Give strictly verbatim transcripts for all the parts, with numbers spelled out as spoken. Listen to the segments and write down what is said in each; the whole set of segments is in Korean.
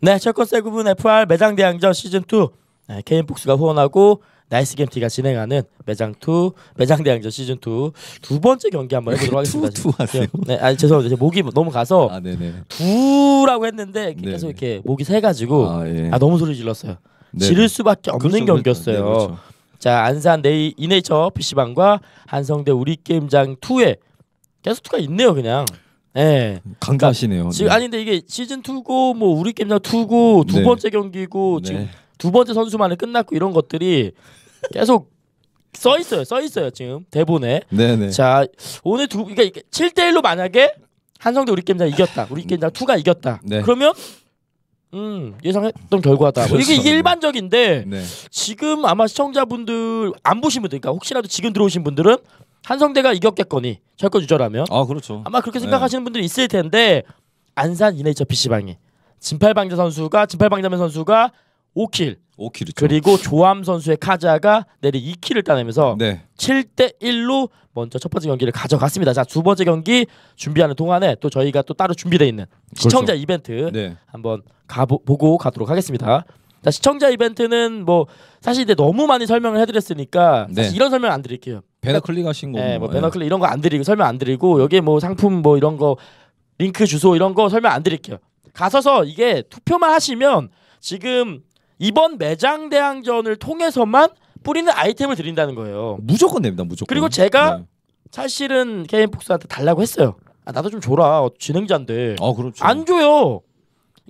네, 철권 칠 에프알 매장 대항전 시즌 투 네, 게임복스가 후원하고 나이스게임티가 진행하는 매장 투 매장 대항전 시즌 투 두 번째 경기 한번 해보도록 하겠습니다. 투, 투 하세요? 네, 아니 죄송합니다. 제 목이 너무 가서 아, 두라고 했는데 계속 네네. 이렇게 목이 새가지고 아, 예. 아 너무 소리 질렀어요. 네네. 지를 수밖에 없는 그렇죠, 경기였어요. 그렇죠. 네, 그렇죠. 자, 안산 네이, 이네이처 피씨방과 한성대 우리게임장 투에 계속 투가 있네요, 그냥. 예. 강타하시네요. 지금 네. 아니 근데 이게 시즌 투고 뭐 우리게임장 투고 두 네. 번째 경기고 네. 지금 두 번째 선수만에 끝났고 이런 것들이 계속 써 있어요. 써 있어요, 지금. 대본에. 네, 네. 자, 오늘 두 그러니까 칠 대 일로 만약에 한성대 우리게임장 이겼다. 우리게임장 투가 이겼다. 네. 그러면 음 예상했던 결과다. 그렇죠. 이게, 이게 일반적인데 네. 지금 아마 시청자분들 안 보신 분들, 그러니까 혹시라도 지금 들어오신 분들은 한성대가 이겼겠거니 철권 유저라면 아 그렇죠. 아마 그렇게 생각하시는 네. 분들이 있을 텐데 안산 이네이처 피씨방이 진팔방자 선수가 진팔방자면 선수가 오 킬, 오 킬이죠. 그리고 조암 선수의 카자가 내리 이 킬을 따내면서 네. 칠 대 일로 먼저 첫 번째 경기를 가져갔습니다. 자, 두 번째 경기 준비하는 동안에 또 저희가 또 따로 준비되어 있는 그렇죠. 시청자 이벤트 네. 한번 가보, 보고 가도록 하겠습니다. 자, 시청자 이벤트는 뭐 사실 이제 너무 많이 설명을 해드렸으니까 네. 사실 이런 설명 안 드릴게요. 배너 클릭하신 거. 네, 뭐 배너 클릭 이런 거 안 드리고 설명 안 드리고 여기 뭐 상품 뭐 이런 거 링크 주소 이런 거 설명 안 드릴게요. 가서서 이게 투표만 하시면 지금 이번 매장 대항전을 통해서만 뿌리는 아이템을 드린다는 거예요. 무조건 됩니다. 무조건. 그리고 제가 네. 사실은 게임폭스한테 달라고 했어요. 아, 나도 좀 줘라. 진행자인데. 아, 그렇죠. 안 줘요.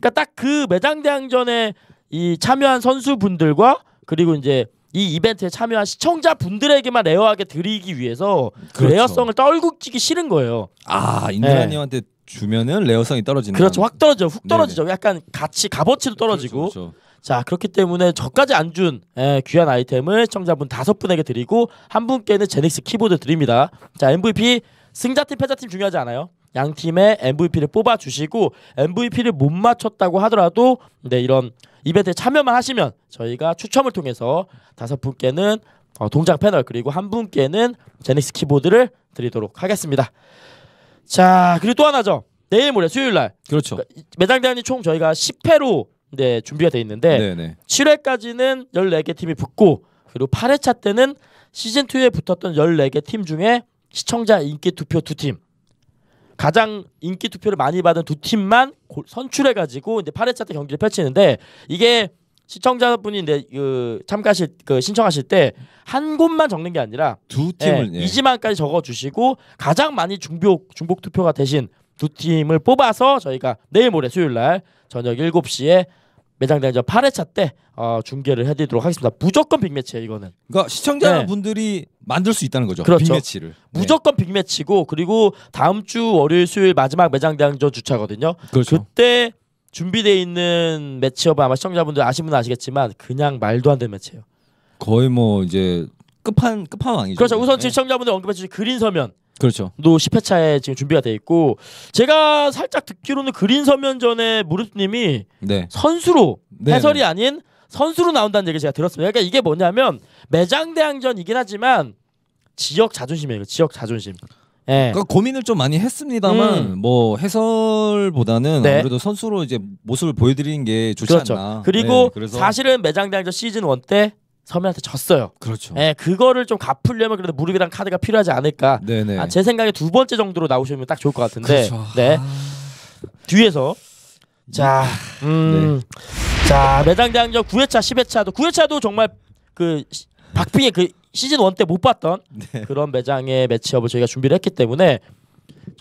그러니까 딱 그 매장 대항전에 이 참여한 선수분들과 그리고 이제 이 이벤트에 참여한 시청자분들에게만 레어하게 드리기 위해서 그 그렇죠. 레어성을 떨구기 싫은 거예요. 아, 인드라님한테 네. 주면은 레어성이 떨어지는. 그렇죠. 확 떨어져. 훅 떨어지죠. 네네. 약간 가치 값어치도 떨어지고. 그렇죠, 그렇죠. 자, 그렇기 때문에 저까지 안 준 귀한 아이템을 시청자분 다섯 분에게 드리고 한 분께는 제닉스 키보드 드립니다. 자, 엠브이피 승자팀 패자팀 중요하지 않아요. 양 팀의 엠브이피를 뽑아주시고 엠브이피를 못 맞췄다고 하더라도 네, 이런 이벤트에 참여만 하시면 저희가 추첨을 통해서 다섯 분께는 어, 동장 패널 그리고 한 분께는 제닉스 키보드를 드리도록 하겠습니다. 자, 그리고 또 하나죠. 내일 모레 수요일날 그렇죠. 매장 대항이 총 저희가 십 회로 네, 준비가 돼 있는데 네네. 칠 회까지는 열네 개 팀이 붙고 그리고 팔 회차 때는 시즌 투에 붙었던 열네 개 팀 중에 시청자 인기 투표 두 팀 가장 인기 투표를 많이 받은 두 팀만 선출해가지고 이제 팔 회차 때 경기를 펼치는데 이게 시청자분이 이제 그 참가하실 그 신청하실 때 한 곳만 적는 게 아니라 두 팀을 예, 예. 이지만까지 적어주시고 가장 많이 중복, 중복 투표가 되신 두 팀을 뽑아서 저희가 내일 모레 수요일날 저녁 일곱 시에 매장 대항전 팔 회차 때 어, 중계를 해드리도록 하겠습니다. 무조건 빅매치예요, 이거는. 그러니까 시청자분들이 네. 만들 수 있다는 거죠. 그렇죠. 빅매치를. 무조건 네. 빅매치고 그리고 다음 주 월요일 수요일 마지막 매장 대항전 주차거든요. 그렇죠. 그때 준비되어 있는 매치업은 아마 시청자분들 아시는 분은 아시겠지만 그냥 말도 안 되는 매치예요. 거의 뭐 이제 끝판 끝판왕이죠. 그렇죠. 우선 지금 네. 시청자분들 언급해 주신 그린 서면. 그렇죠. 또 십 회차에 지금 준비가 돼 있고 제가 살짝 듣기로는 그린 서면 전에 무릎님이 네. 선수로 네네. 해설이 아닌 선수로 나온다는 얘기를 제가 들었습니다. 그러니까 이게 뭐냐면 매장 대항전이긴 하지만 지역 자존심이에요. 지역 자존심. 예. 그러니까 고민을 좀 많이 했습니다만 음. 뭐 해설보다는 네. 아무래도 선수로 이제 모습을 보여드리는 게 좋지 그렇죠. 않나. 그리고 네, 사실은 매장 대항전 시즌 일 때 서면한테 졌어요. 그렇죠. 예, 그거를 좀 갚으려면 그래도 무릎이랑 카드가 필요하지 않을까. 네네. 아, 제 생각에 두 번째 정도로 나오시면 딱 좋을 것 같은데. 그렇죠. 네. 아... 뒤에서 자, 음, 네. 자 매장 대항전 구 회차, 십 회차도 구 회차도 정말 그 박빙의 그 시즌 일 때 못 봤던 네. 그런 매장의 매치업을 저희가 준비를 했기 때문에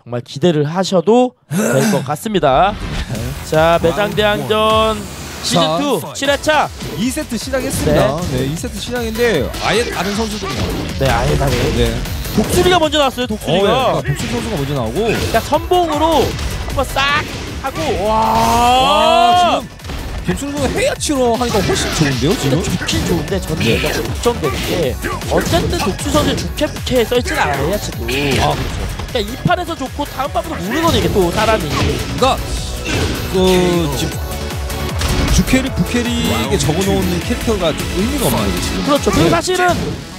정말 기대를 하셔도 될 것 같습니다. 자, 매장 대항전. 시즌 투 칠 회차 이 세트 시작했습니다. 네. 네, 이 세트 시작인데 아예 다른 선수들이 나와요. 네, 아예 다른. 네. 독수리가 먼저 나왔어요. 독수리가. 어, 네. 독수리 선수가 먼저 나오고. 그러니까 선봉으로 한번 싹 하고. 와. 와 지금 독수리 선수가 헤이아치로 하니까 훨씬 좋은데요 지금? 좋긴 좋은데 저는 네. 걱정되는 게 어쨌든 독수리 선수 좋게 좋게 써있진 않아요 헤이아치도. 아 그렇죠. 그러니까 이 판에서 좋고 다음 판부터 모르거든요 이게 또 사람이. 그러니까 그 지금. 주캐리, 부캐리에게 적어놓은 캐릭터가 의미가 없나요 지금? 그렇죠. 그리고 사실은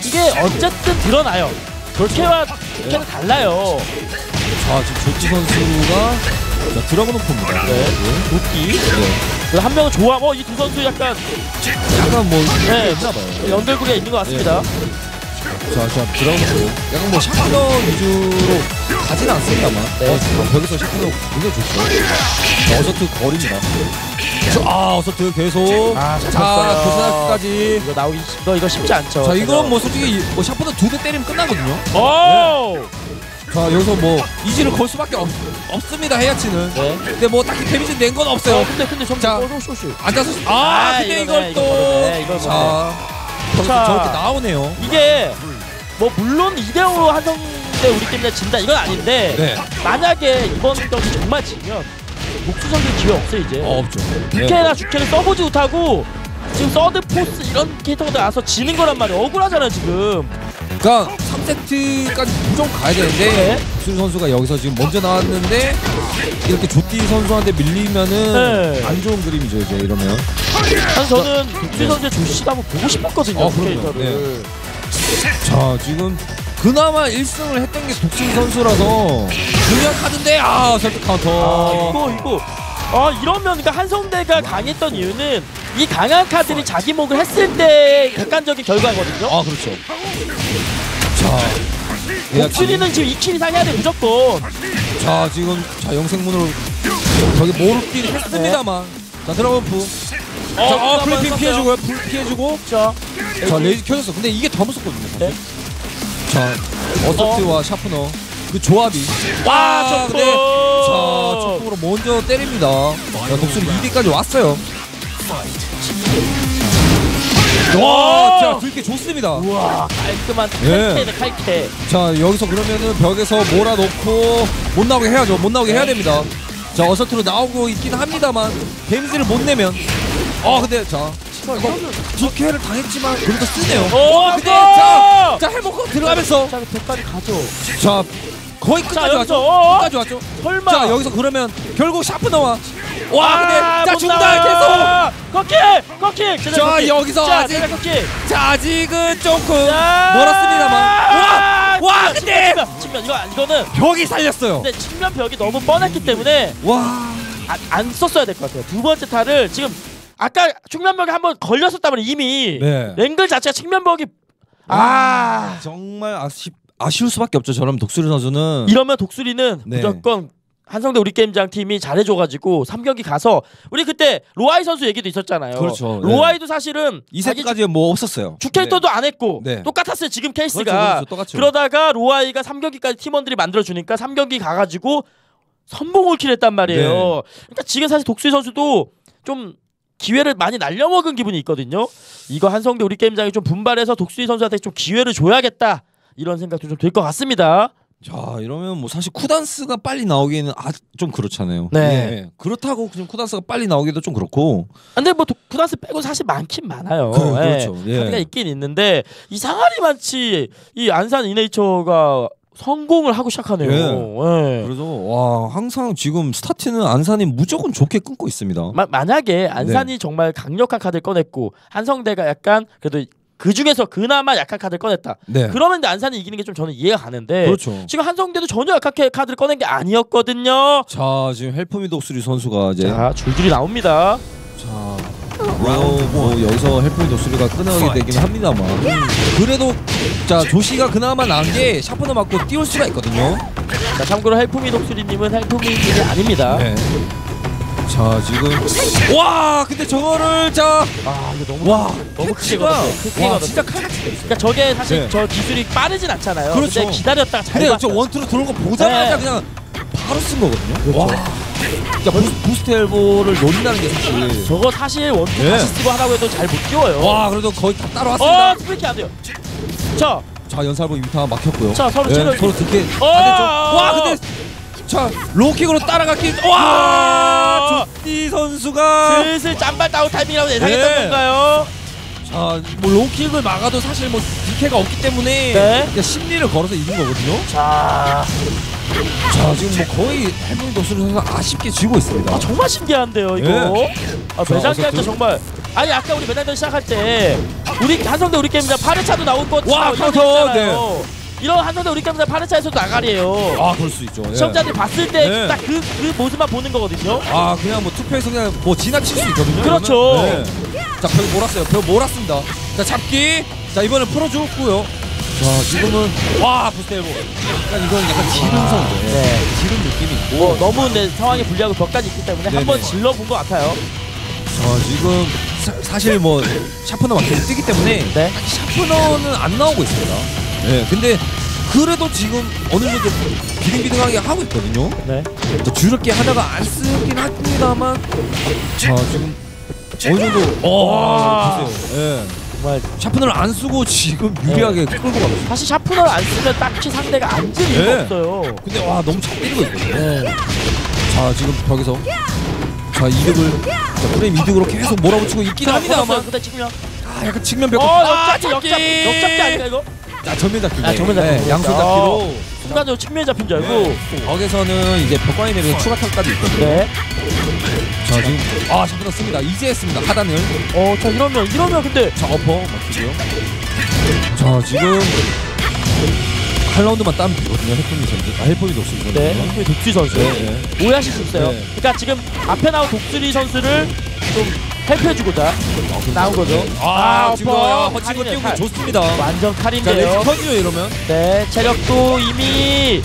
이게 어쨌든 드러나요. 주캐와 부캐는 네. 달라요. 자, 지금 조찌 선수가 드라곤 오프입니다. 네. 도끼. 네. 한 명은 조암, 어, 이 두 선수 약간 약간 뭐 네, 있나봐요. 연결고리가 있는 것 같습니다. 예. 자, 자, 브라운도 약간 뭐 샤플러 위주로 가진 않습니다만 네. 어, 지금 거기서 샤플러 굉장히 좋죠. 어서트 거리입니다. 아, 어서트 계속. 아, 자, 교수학까지 이거 나오기 너 이거 쉽지 않죠. 자, 이건 뭐 솔직히 뭐 샤플러 두 대 때리면 끝나거든요. 오! 네. 자, 여기서 뭐 이지를 걸 수밖에 없, 없습니다. 헤야치는 네. 근데 뭐 딱히 데미지 낸 건 없어요. 어, 근데 근데 점자 앉아서 아, 아, 아 근데 이걸 또 자 저렇게 나오네요. 이게 뭐 물론 이대로 한성대 우리게임장 진다 이건 아닌데 네. 만약에 이번 경기 정말 지면 복수전기 기회 없어 이제. 어, 없죠. 특혜나 주캐를 써보지 못하고 지금 서드 포스 이런 캐릭터들 와서 지는 거란 말이야. 억울하잖아 지금. 그니까 삼 세트까지 무조건 가야 되는데 독수리 선수가 여기서 지금 먼저 나왔는데 이렇게 조띠 선수한테 밀리면은 네. 안 좋은 그림이죠 이제 이러면. 사실 저는 독수리 선수의 조시가 한번 보고 싶었거든요. 아, 캐릭터를. 네. 자 지금 그나마 일 승을 했던 게 독수리 선수라서 중요한 카드인데 아 선택 카운터. 아, 이거 이거 아 이러면 그러니까 한성대가 강했던 이유는 이 강한 카드를 자기 목을 했을 때 객관적인 결과거든요. 아 그렇죠. 자, 독수리는 지금 이 킬 이상 해야 돼 무조건. 자 지금 자 영생문으로 저기 모르기를 했습니다만 네. 자 드라곤프 어, 어, 플래핑 피해주고요. 불 피해주고 자, 자 레이즈 켜졌어. 근데 이게 더 무섭거든요. 네. 자 어서트와 어. 샤프너 그 조합이 와 점프! 근데, 자 점프로 먼저 때립니다. 자 독수리 이 대까지 왔어요. 와, 자, 들게 좋습니다. 우와, 깔끔한 칼캐네, 칼캐. 자, 여기서 그러면은 벽에서 몰아놓고 못 나오게 해야죠. 못 나오게 해야 됩니다. 자, 어서트로 나오고 있긴 합니다만 데미지를 못 내면 아, 근데 자, 디케이를 당했지만 그래도 쓰네요. 오, 근데 자, 자, 해먹고 들어가면서 자, 벽까지 가죠. 자, 거의 끝까지 왔죠. 끝까지 왔죠. 설마. 자, 여기서 그러면 결국 샤프너와 와 근데 아, 자 중단 계속 컷킥! 컷킥! 자 여기서 자, 아직 자 아직은 조금 멀었습니다만 와! 와 근데! 측면 이거, 이거는 벽이 살렸어요. 근데 측면 벽이 너무 뻔했기 때문에 와 안 안 썼어야 될 것 같아요. 두 번째 탈을 지금 아까 측면 벽에 한번 걸렸었다면 이미 네. 랭글 자체가 측면 벽이 아, 아 정말 아쉽, 아쉬울 수밖에 없죠. 저러면 독수리 선수는 이러면 독수리는 네. 무조건 한성대 우리게임장 팀이 잘해줘가지고 삼 경기 가서 우리 그때 로아이 선수 얘기도 있었잖아요. 그렇죠. 로아이도 네. 사실은 이 세트까지는 뭐 없었어요. 주캐릭터도 네. 안 했고 네. 똑같았어요 지금 케이스가. 그렇죠, 그렇죠, 똑같죠. 그러다가 로아이가 삼 경기까지 팀원들이 만들어주니까 삼 경기 가가지고 선봉을 킬했단 말이에요. 네. 그러니까 지금 사실 독수리 선수도 좀 기회를 많이 날려먹은 기분이 있거든요. 이거 한성대 우리게임장이 좀 분발해서 독수리 선수한테 좀 기회를 줘야겠다 이런 생각도 좀 들 것 같습니다. 자 이러면 뭐 사실 쿠단스가 빨리 나오기에는 아, 좀 그렇잖아요. 네. 네. 그렇다고 지금 쿠단스가 빨리 나오기도 좀 그렇고. 근데 뭐 쿠단스 빼고 사실 많긴 많아요. 그, 네. 그렇죠. 카드가 네. 있긴 있는데 이 상아리 마치 이 안산 이네이처가 성공을 하고 시작하네요. 네. 네. 그래서 와 항상 지금 스타트는 안산이 무조건 좋게 끊고 있습니다. 마, 만약에 안산이 네. 정말 강력한 카드를 꺼냈고 한성대가 약간 그래도 그 중에서 그나마 약한 카드를 꺼냈다. 네. 그러면 안산이 이기는 게 좀 저는 이해가 가는데 그렇죠. 지금 한성대도 전혀 약하게 카드를 꺼낸 게 아니었거든요. 자 지금 헬프미독수리 선수가 이제 자 줄줄이 나옵니다. 자 뭐, 뭐 여기서 헬프미독수리가 끊어오게 되긴 합니다만 그래도 자 조시가 그나마 나은 게 샤프너 맞고 띄울 수가 있거든요. 자 참고로 헬프미독수리님은 헬프미독수리 아닙니다. 네. 자 지금 와 근데 저거를 자 아 이거 너무 와 너무 크게 걸었어요. 와 진짜 칼같이 됐어요. 그러니까 저게 사실 네. 저 기술이 빠르진 않잖아요. 그렇죠. 근데 기다렸다가 잘 근데 저 원투로 들어온 거 보자마자 네. 그냥 바로 쓴 거거든요. 그렇죠. 와 진짜 부스트 엘보를 노린다는 게 사실 저거 사실 원투 네. 다시 쓰고 하라고 해도 잘 못 끼워요. 와 그래도 거의 다 따라왔습니다. 어 스프레이킹 안 돼요. 자 자 연살보 유타 막혔고요. 자 서로 체력 네. 서로 듣게 와 근데 자 로킥으로 따라갔기 와 조띠 선수가 슬슬 짬발 다운 타이밍이라고 예상했던 네. 건가요? 자 뭐 로킥을 막아도 사실 뭐 디케이가 없기 때문에 네. 심리를 걸어서 이긴 거거든요. 자, 자 지금 뭐 거의 해븐 독수리 선수가 아쉽게 지고 있습니다. 아 정말 신기한데요 이거. 네. 아 매장기할 때 정말 아니 아까 우리 매장전 시작할 때 우리 한성대 우리 게임장 팔 회차도 나올 것 같아요. 와 카운터 네. 이런 한성대 우리게임장 파르차에서도 나가리에요. 아 그럴 수 있죠. 네. 시청자들이 봤을 때 딱 그 그 네. 그 모습만 보는 거거든요. 아 그냥 뭐 투표에서 그냥 뭐 지나칠 수 있거든요. 그렇죠. 네. 자 벽 몰았어요. 벽 몰았습니다. 자 잡기. 자 이번엔 풀어주었고요. 자 지금은 와 부스테이브. 약간 이건 약간 지름성인데 네. 지름 느낌이 있고 뭐, 너무 내 상황이 불리하고 벽까지 있기 때문에 네네. 한번 질러본 것 같아요. 자 지금 사, 사실 뭐 샤프너 막대로 뜨기 때문에 네. 샤프너는 안 나오고 있습니다. 네 근데 그래도 지금 어느 정도 비등비등하게 하고 있거든요. 네. 자, 주력기 하나가 안 쓰긴 합니다만 자 지금 어느 정도 와 보세요. 네. 샤프너를 안 쓰고 지금 유리하게 네. 끌고 가고 있어요. 사실 샤프너를 안 쓰면 딱히 상대가 앉을 이유가 네. 없어요. 근데 와 너무 잘 때리고 있거든요. 네. 자 지금 벽에서 자 이득을 자, 프레임 이득으로 계속 몰아붙이고 있긴 합니다만 아 약간 측면 벽 아, 역잡기! 역잡기 아닌가 이거? 자 정면 잡기 아, 정면 잡기 네. 양손 잡기로 순간적으로 측면에 잡힌 줄 알고 네. 벽에서는 이제 벽과의 내리는 추가탄까지 있거든요. 네. 자 지금 아 샤프너 씁니다. 이제 했습니다. 하단을 어 자 이러면 이러면 근데 자 어퍼 맞추고요. 자 지금 한 라운드만 따면 되거든요. 헬프미 선수 아 헬프미 독수리 선수 네 헬프미 독수리 선수 네, 네. 오해하실 수 있어요. 네. 그러니까 지금 앞에 나온 독수리 선수를 좀 헬프해주고자 아, 나온 거죠. 아, 아 어퍼 허치고 띄우고 좋습니다. 완전 칼인데요. 자 렉스턴이요 이러면 네 체력도 이미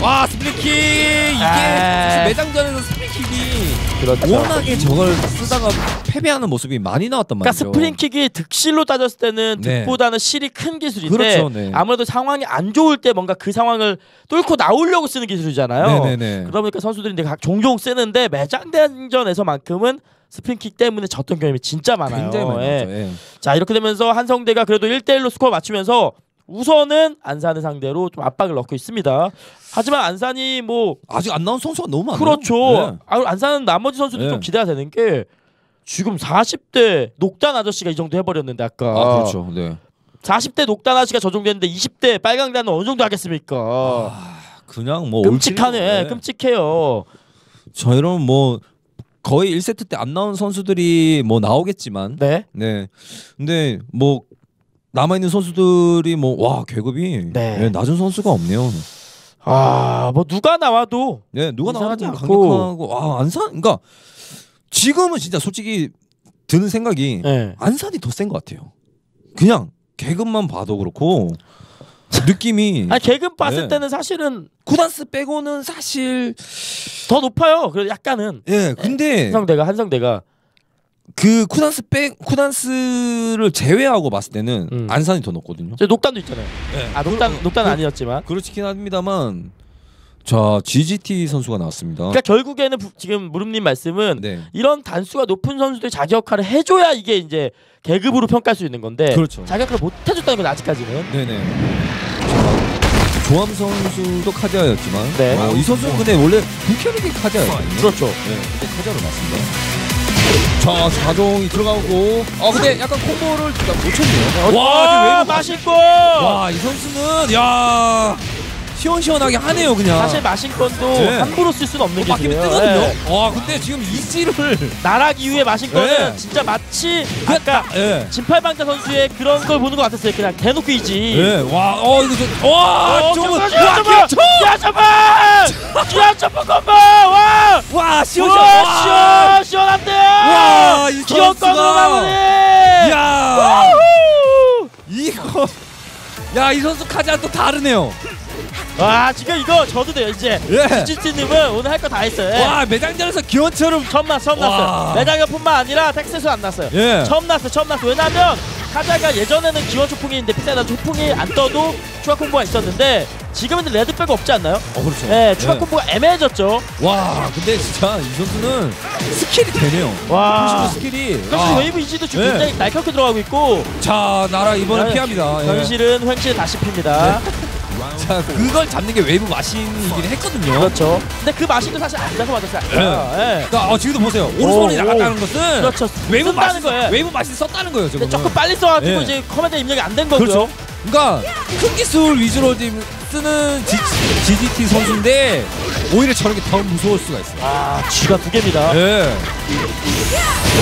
와 스플릿킥 이게 매장전에서 스플릿킥이 그렇죠. 워낙에 저걸 쓰다가 패배하는 모습이 많이 나왔단 말이죠. 그러니까 스프링킥이 득실로 따졌을 때는 득보다는 실이 큰 기술인데 그렇죠, 네. 아무래도 상황이 안 좋을 때 뭔가 그 상황을 뚫고 나오려고 쓰는 기술이잖아요. 네네네. 그러다 보니까 선수들이 이제 종종 쓰는데 매장대전에서만큼은 스프링킥 때문에 졌던 경험이 진짜 많아요. 굉장히 많죠. 예. 예. 자 이렇게 되면서 한성대가 그래도 일 대 일로 스코어 맞추면서 우선은 안산을 상대로 좀 압박을 넣고 있습니다. 하지만 안산이 뭐 아직 안 나온 선수가 너무 많아요. 그렇죠. 네. 안산은 나머지 선수도 네. 좀 기대가 되는 게 지금 사십 대 녹단 아저씨가 이 정도 해버렸는데 아까 아 그렇죠. 네. 사십 대 녹단 아저씨가 저 정도 했는데 이십 대 빨강단은 어느 정도 하겠습니까? 아, 그냥 뭐 끔찍하네. 끔찍해요. 저 이러면 뭐 거의 일 세트 때 안 나온 선수들이 뭐 나오겠지만 네. 네. 근데 뭐 남아있는 선수들이 뭐 와 계급이 네. 네, 낮은 선수가 없네요. 아 뭐 누가 나와도 네 누가 나와도 강력하고 아 안산 그러니까 지금은 진짜 솔직히 드는 생각이 네. 안산이 더 센 것 같아요. 그냥 계급만 봐도 그렇고 느낌이 아 계급 봤을 네. 때는 사실은 쿠단스 빼고는 사실 더 높아요. 그래도 약간은 예 네, 근데 한성대가 한성대가 그 쿠단스 백 쿠단스를 제외하고 봤을 때는 음. 안산이 더 높거든요. 저 녹단도 있잖아요. 네. 아 녹단 그, 녹단 그, 아니었지만 그렇긴 합니다만 자 지지티 선수가 나왔습니다. 그러니까 결국에는 부, 지금 무릎님 말씀은 네. 이런 단수가 높은 선수들이 자기 역할을 해줘야 이게 이제 계급으로 평가할 수 있는 건데 그렇죠. 자기 역할을 못 해줬다는 건 아직까지는. 네네. 자, 조암 선수도 카자였지만 네. 어, 이 선수는 근데 원래 불편하게 카자였거든요. 그렇죠. 네. 근데 카자로 나왔습니다. 자, 자동이 들어가고 아 근데 약간 콤보를 놓쳤네요. 와, 마신권! 와, 이 선수는 야 시원시원하게 하네요 그냥. 사실 마신권도 네. 함부로 쓸 수는 없는 게 있어요. 네. 와, 근데 지금 이지를 나락 이후에 마신권은 네. 진짜 마치 아까 네. 진팔방자 선수의 그런 걸 보는 것 같았어요. 그냥 대놓고 이지. 네. 와, 어 이거 저, 와, 저거 와, 잠깐만! 야, 잠깐만! 야, 잠깐만 콤보! 와! 와, 시원시원! 시원한데! 와, 이 기어권으로 마무리! 야! 이거 야, 이 선수 카자 또 다르네요. 와, 지금 이거 저도 돼요, 이제. 예. 지지티 님은 오늘 할 거 다 했어요. 예. 와, 매장전에서 기원처럼 천만 처음 와. 났어요. 매장전뿐만 아니라 텍스에서 안 났어요. 예. 처음 났어요. 처음 났어요. 왜냐면 카자가 예전에는 기원 초풍이 있는데 피사나 초풍이 안 떠도 추가 콤보가 있었는데 지금은 레드백 없지 않나요? 어, 그렇죠. 예, 추가 예. 콤보가 애매해졌죠. 와, 근데 진짜 이 선수는 스킬이 되네요. 와, 스킬이. 사실 웨이브 이지도 지금 예. 굉장히 날카롭게 들어가고 있고. 자, 나라 이번에 네. 피합니다. 현실은 예. 횡실 다시 핍니다. 네. 자, 그걸 잡는 게 웨이브 마신이긴 했거든요. 그렇죠. 근데 그 마신도 사실 앉아서 맞았어요. 네. 네. 어, 지금도 보세요. 오른손이 나갔다는 것은 그렇죠. 웨이브 마신, 거예요. 웨이브 마신 썼다는 거예요. 지금 조금 빨리 써가지고 네. 이제 커맨드 입력이 안 된 거죠. 그렇죠. 그러니까 큰 기술 위주로 지금 쓰는 지, 지지티 선수인데 오히려 저런 게 더 무서울 수가 있어요. 아, 쥐가 두 개입니다. 네.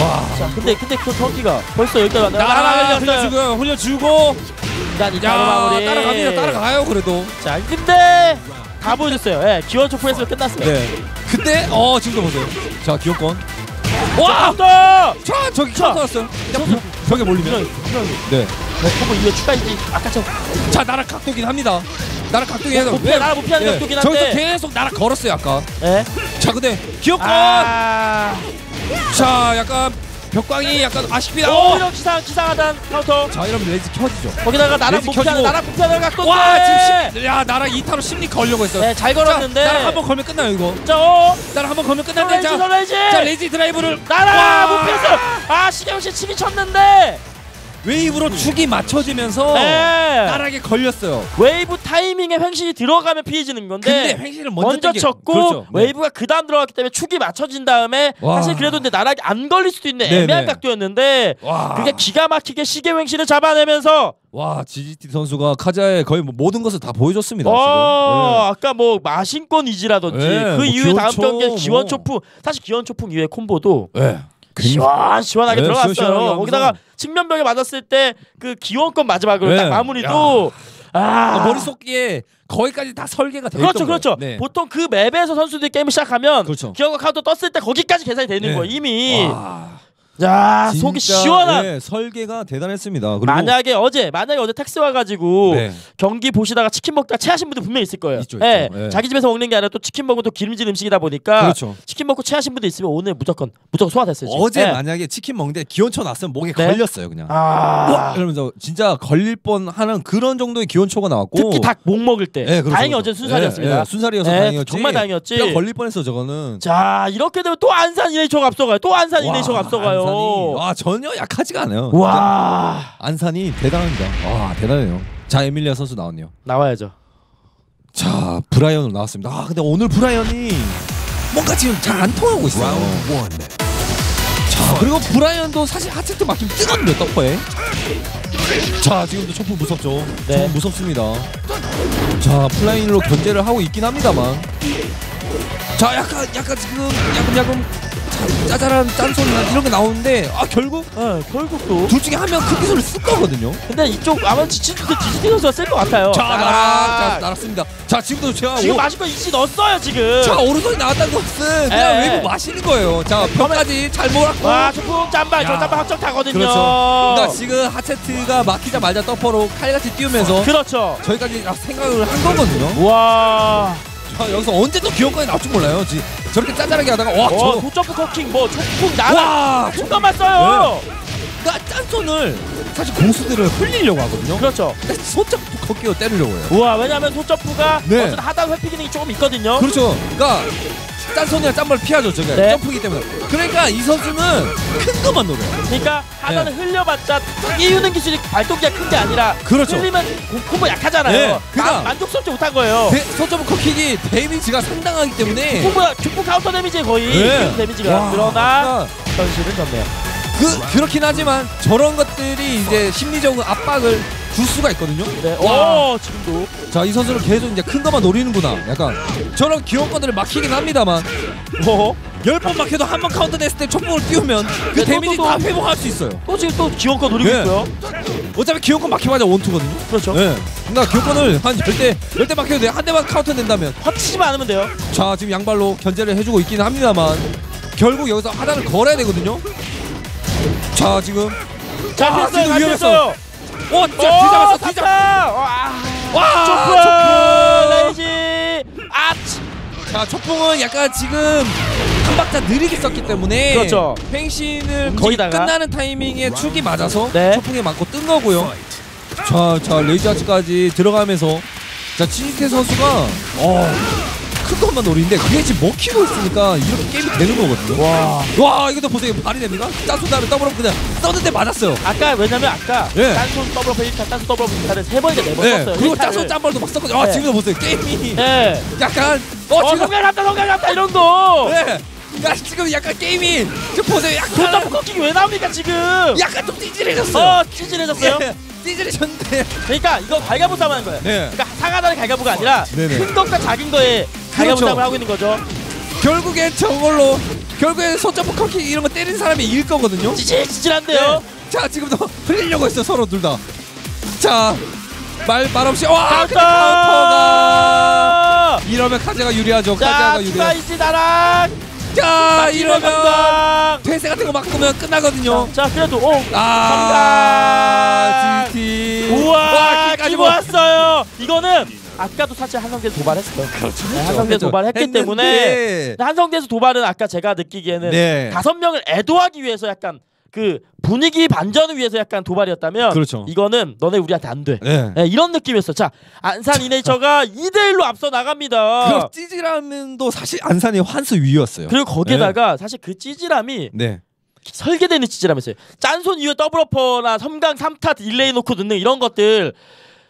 와. 자, 근데 근데 그 터키가 벌써 여기까지 왔나요? 나라 흘려주고, 흘려주고. 일단 이 마무리 따라갑니다. 따라가요 그래도. 자 근데 다 보여줬어요. 예, 기원 초포에서 끝났습니다. 네. 그때 어 지금도 보세요. 자 기원권. 와! 자, 저기 쳐들었어요. 저게 몰리면. 네. 한번 이거 추가인지 아까처럼. 자 나락 각도긴 합니다. 나락 각도긴 해서 왜 나락 못 피하는 각도긴 한데. 저기서 계속 나락 걸었어요 아까. 네. 자 근데 기원권. 아... 자 약간. 벽광이 약간 아쉽니다. 오! 이런 기상, 기상하단 카운터. 자 이러면 레이즈 켜지죠. 거기다가 나랑 목표하는 나랑 목표하는 각도. 와 지금 십, 야 나랑 이 타로 심리 걸려고 했어요. 네, 잘 걸었는데. 자, 나랑 한번 걸면 끝나요 이거. 자 오! 나랑 한번 걸면 끝나는데. 자, 레이즈, 자 레이즈 드라이브를 나랑 목표했어요. 아 시경씨 치기 쳤는데 웨이브로 축이 맞춰지면서 네. 나락에 걸렸어요. 웨이브 타이밍에 횡신이 들어가면 피해지는 건데 근데 횡신을 먼저, 먼저 쳤고 그렇죠. 웨이브가 네. 그 다음 들어갔기 때문에 축이 맞춰진 다음에 와. 사실 그래도 근데 나락이 안 걸릴 수도 있는 네네. 애매한 각도였는데 와. 그게 기가 막히게 시계 횡신을 잡아내면서 와 지지티 선수가 카자의 거의 뭐 모든 것을 다 보여줬습니다. 어, 네. 아까 뭐 마신권 이지라든지 네. 그 뭐 이후에 다음 경기에 기원초풍 뭐. 사실 기원초풍 이후에 콤보도 네. 시원 시원하게 네, 들어갔어요. 시원시원하게 거기다가 측면벽에 맞았을 때 그 기원권 마지막으로 네. 딱 마무리도 아, 머릿속에 거기까지 다 설계가 되어 그렇죠, 있던 그렇죠. 네. 보통 그 맵에서 선수들이 게임을 시작하면 그렇죠. 기원권 카운터 떴을 때 거기까지 계산이 되는 네. 거예요 이미. 와. 야 진짜, 속이 시원한 네, 설계가 대단했습니다. 그리고 만약에 어제 만약에 어제 택스 와가지고 네. 경기 보시다가 치킨 먹다가 체하신 분들 분명히 있을 거예요. 있죠, 네. 있죠. 네. 자기 집에서 먹는 게 아니라 또 치킨 먹은 또 기름진 음식이다 보니까 그렇죠. 치킨 먹고 체하신 분들 있으면 오늘 무조건 무조건 소화됐어요. 지금. 어제 네. 만약에 치킨 먹는데 기원초 났으면 목에 네. 걸렸어요 그냥. 아 그러면서 진짜 걸릴 뻔하는 그런 정도의 기원초가 나왔고 특히 닭 목 먹을 때 네, 다행히 어제 순살이었습니다. 네, 네. 순살이어서 네, 다행이었지. 정말 다행이었지. 뼈 걸릴 뻔했어 저거는. 자 이렇게 되면 또 안산 이네이처가 앞서가요. 또 안산 이네이처가 앞서가요. 아 전혀 약하지가 않아요. 와 안산이 대단합니다. 와 대단해요. 자 에밀리아 선수 나왔네요. 나와야죠. 자 브라이언으로 나왔습니다. 아 근데 오늘 브라이언이 뭔가 지금 잘 안 통하고 있어요. 자 그리고 브라이언도 사실 하체트 막힘 뜨거든요 떡퍼에. 자 지금도 초프 무섭죠. 네. 정말 무섭습니다. 자 플라인으로 견제를 하고 있긴 합니다만. 자 약간 약간 지금 약간 약간. 짜잘한 짠소리나 이런 게 나오는데 아 결국? 네, 결국 또 둘 중에 한 명 큰 기술을 쓸 거거든요. 근데 이쪽 아마 지친 듯 지지티 선수가 쓸 것 같아요. 자 나락! 자 날았습니다. 자 지금도 제가 지금 오... 마실 거 이씨 넣었어요 지금. 자 오른손이 나왔다는 것은 그냥 웨이브 마시는 거예요. 자 벽까지 잘 몰았고 와 조금 짬발! 저 짬발 확정 타거든요. 그렇죠. 그러니까 지금 하체트가 막히자마자 떡퍼로 칼같이 띄우면서 그렇죠. 저희까지 생각을 한 거거든요. 와. 아, 여기서 언제 또 기억권이 나올 줄 몰라요. 지, 저렇게 짠짠하게 하다가 와, 저 도점프 커킹 뭐 초풍 나라 총감 맞어요. 나 짠손을 사실 공수들을 흘리려고 하거든요. 그렇죠. 손점프 커킹으로 때리려고 해요. 우와 왜냐하면 손점프가 네. 어쨌든 하단 회피 기능이 조금 있거든요. 그렇죠. 그러니까 짠손이랑 짠발 피하죠. 저게 네. 점프이기 때문에. 그러니까 이 선수는 큰 것만 노려요. 그러니까 하단을 네. 흘려봤자 띄우는 기술이 발동기가 큰 게 아니라 그렇죠. 흘리면 콤보 약하잖아요. 네. 그러니까 만족스럽지 못한 거예요. 손점프 커킹이 데미지가 상당하기 때문에 콤보가 콤보 카운터 데미지에 거의 네. 데미지가 와, 그러나 현실은 좋네요. 그, 그렇긴 하지만 저런 것들이 이제 심리적인 압박을 줄 수가 있거든요. 네. 오, 지금도. 자, 이 선수는 계속 이제 큰 것만 노리는구나. 약간 저런 귀여운 것들을 막히긴 합니다만. 어? 열 번 막혀도 한 번 카운터 냈을 때 촛불을 띄우면 그 네, 데미지 또, 또, 또, 다 회복할 수 있어요. 또 지금 또 기어코 노리고 네. 있어요. 어차피 기어코 막히마자 원투거든요. 그렇죠. 네. 그러니까 기어코를 한 열 대 열 대 막혀도 돼. 한 대만 카운터 낸다면 화치지만 않으면 돼요. 자, 지금 양발로 견제를 해주고 있기는 합니다만 결국 여기서 하단을 걸어야 되거든요. 자, 지금 자, 지금 위험했어요. 오! 진짜 뒤잡았어! 뒤잡았어! 와! 와! 초풍! 레이지! 아치! 자, 초풍은 약간 지금 한 박자 느리게 썼기 때문에 그렇죠. 횡신을 거의 끝나는 타이밍에 축이 맞아서 네. 초풍에 맞고 뜬 거고요. 자, 자 레이지 아치까지 들어가면서 자, 지지태 선수가 어, 큰 것만 노리는데 그게 지금 먹히고 있으니까 이렇게 게임이 되는 거거든요. 와, 와 이것도 보세요. 발이 됩니까? 짠손 다음에 더블업 그냥 썼는데 맞았어요. 아까 왜냐면 아까 네. 짠손 더블업 일 타, 짠손 더블업 이 타를 세 번째 네 번 네. 썼어요. 그리고 짠손 짠발도 막 썼거든요. 네. 아 지금도 보세요. 게임이 네. 약간 어 지금 성격 잡다 성격 잡다 이런 거. 네. 야 지금 약간 게임이 지금 보세요. 약간 더블 꺾이기 왜 나옵니까 지금? 약간 좀 찌질해졌어요. 어 찌질해졌어요. 네. 찌질해졌는데. 그러니까 이거 갈가부담 하는 거예요. 네. 그러니까 상하다는 갈가부가 아니라 네네. 큰 것과 작은 거에 그렇죠. 가격담을 하고 있는 거죠. 결국엔 저걸로 결국엔 손점프 커킹 이런 거 때린 사람이 이길 거거든요. 지질지질한데요. 네. 자 지금도 흘리려고 했어요 서로 둘 다. 자, 말, 말 없이 와 카운터! 카운터가 이러면 카제가 유리하죠. 카제가 유리해. 자, 이러면 감당. 퇴세 같은 거 막 끄면 끝나거든요. 자, 자 그래도 오. 아, 지지티. 우와, 까지 모았어요. 이거는 아까도 사실 한성대에서 도발했어요. 그렇죠. 네, 한성대에서 도발했기 했는데. 때문에 한성대에서 도발은 아까 제가 느끼기에는 다섯 네. 명을 애도하기 위해서 약간 그 분위기 반전을 위해서 약간 도발이었다면 그렇죠. 이거는 너네 우리한테 안 돼. 네. 네, 이런 느낌이었어. 자, 안산 이네이처가 이 대 일로 앞서 나갑니다. 그 찌질함도 사실 안산의 환수 위였어요. 그리고 거기에다가 네. 사실 그 찌질함이 네. 설계되는 찌질함이었어요. 짠손 이후 더블어퍼나 섬강 삼 타 딜레이 놓고 넣는 이런 것들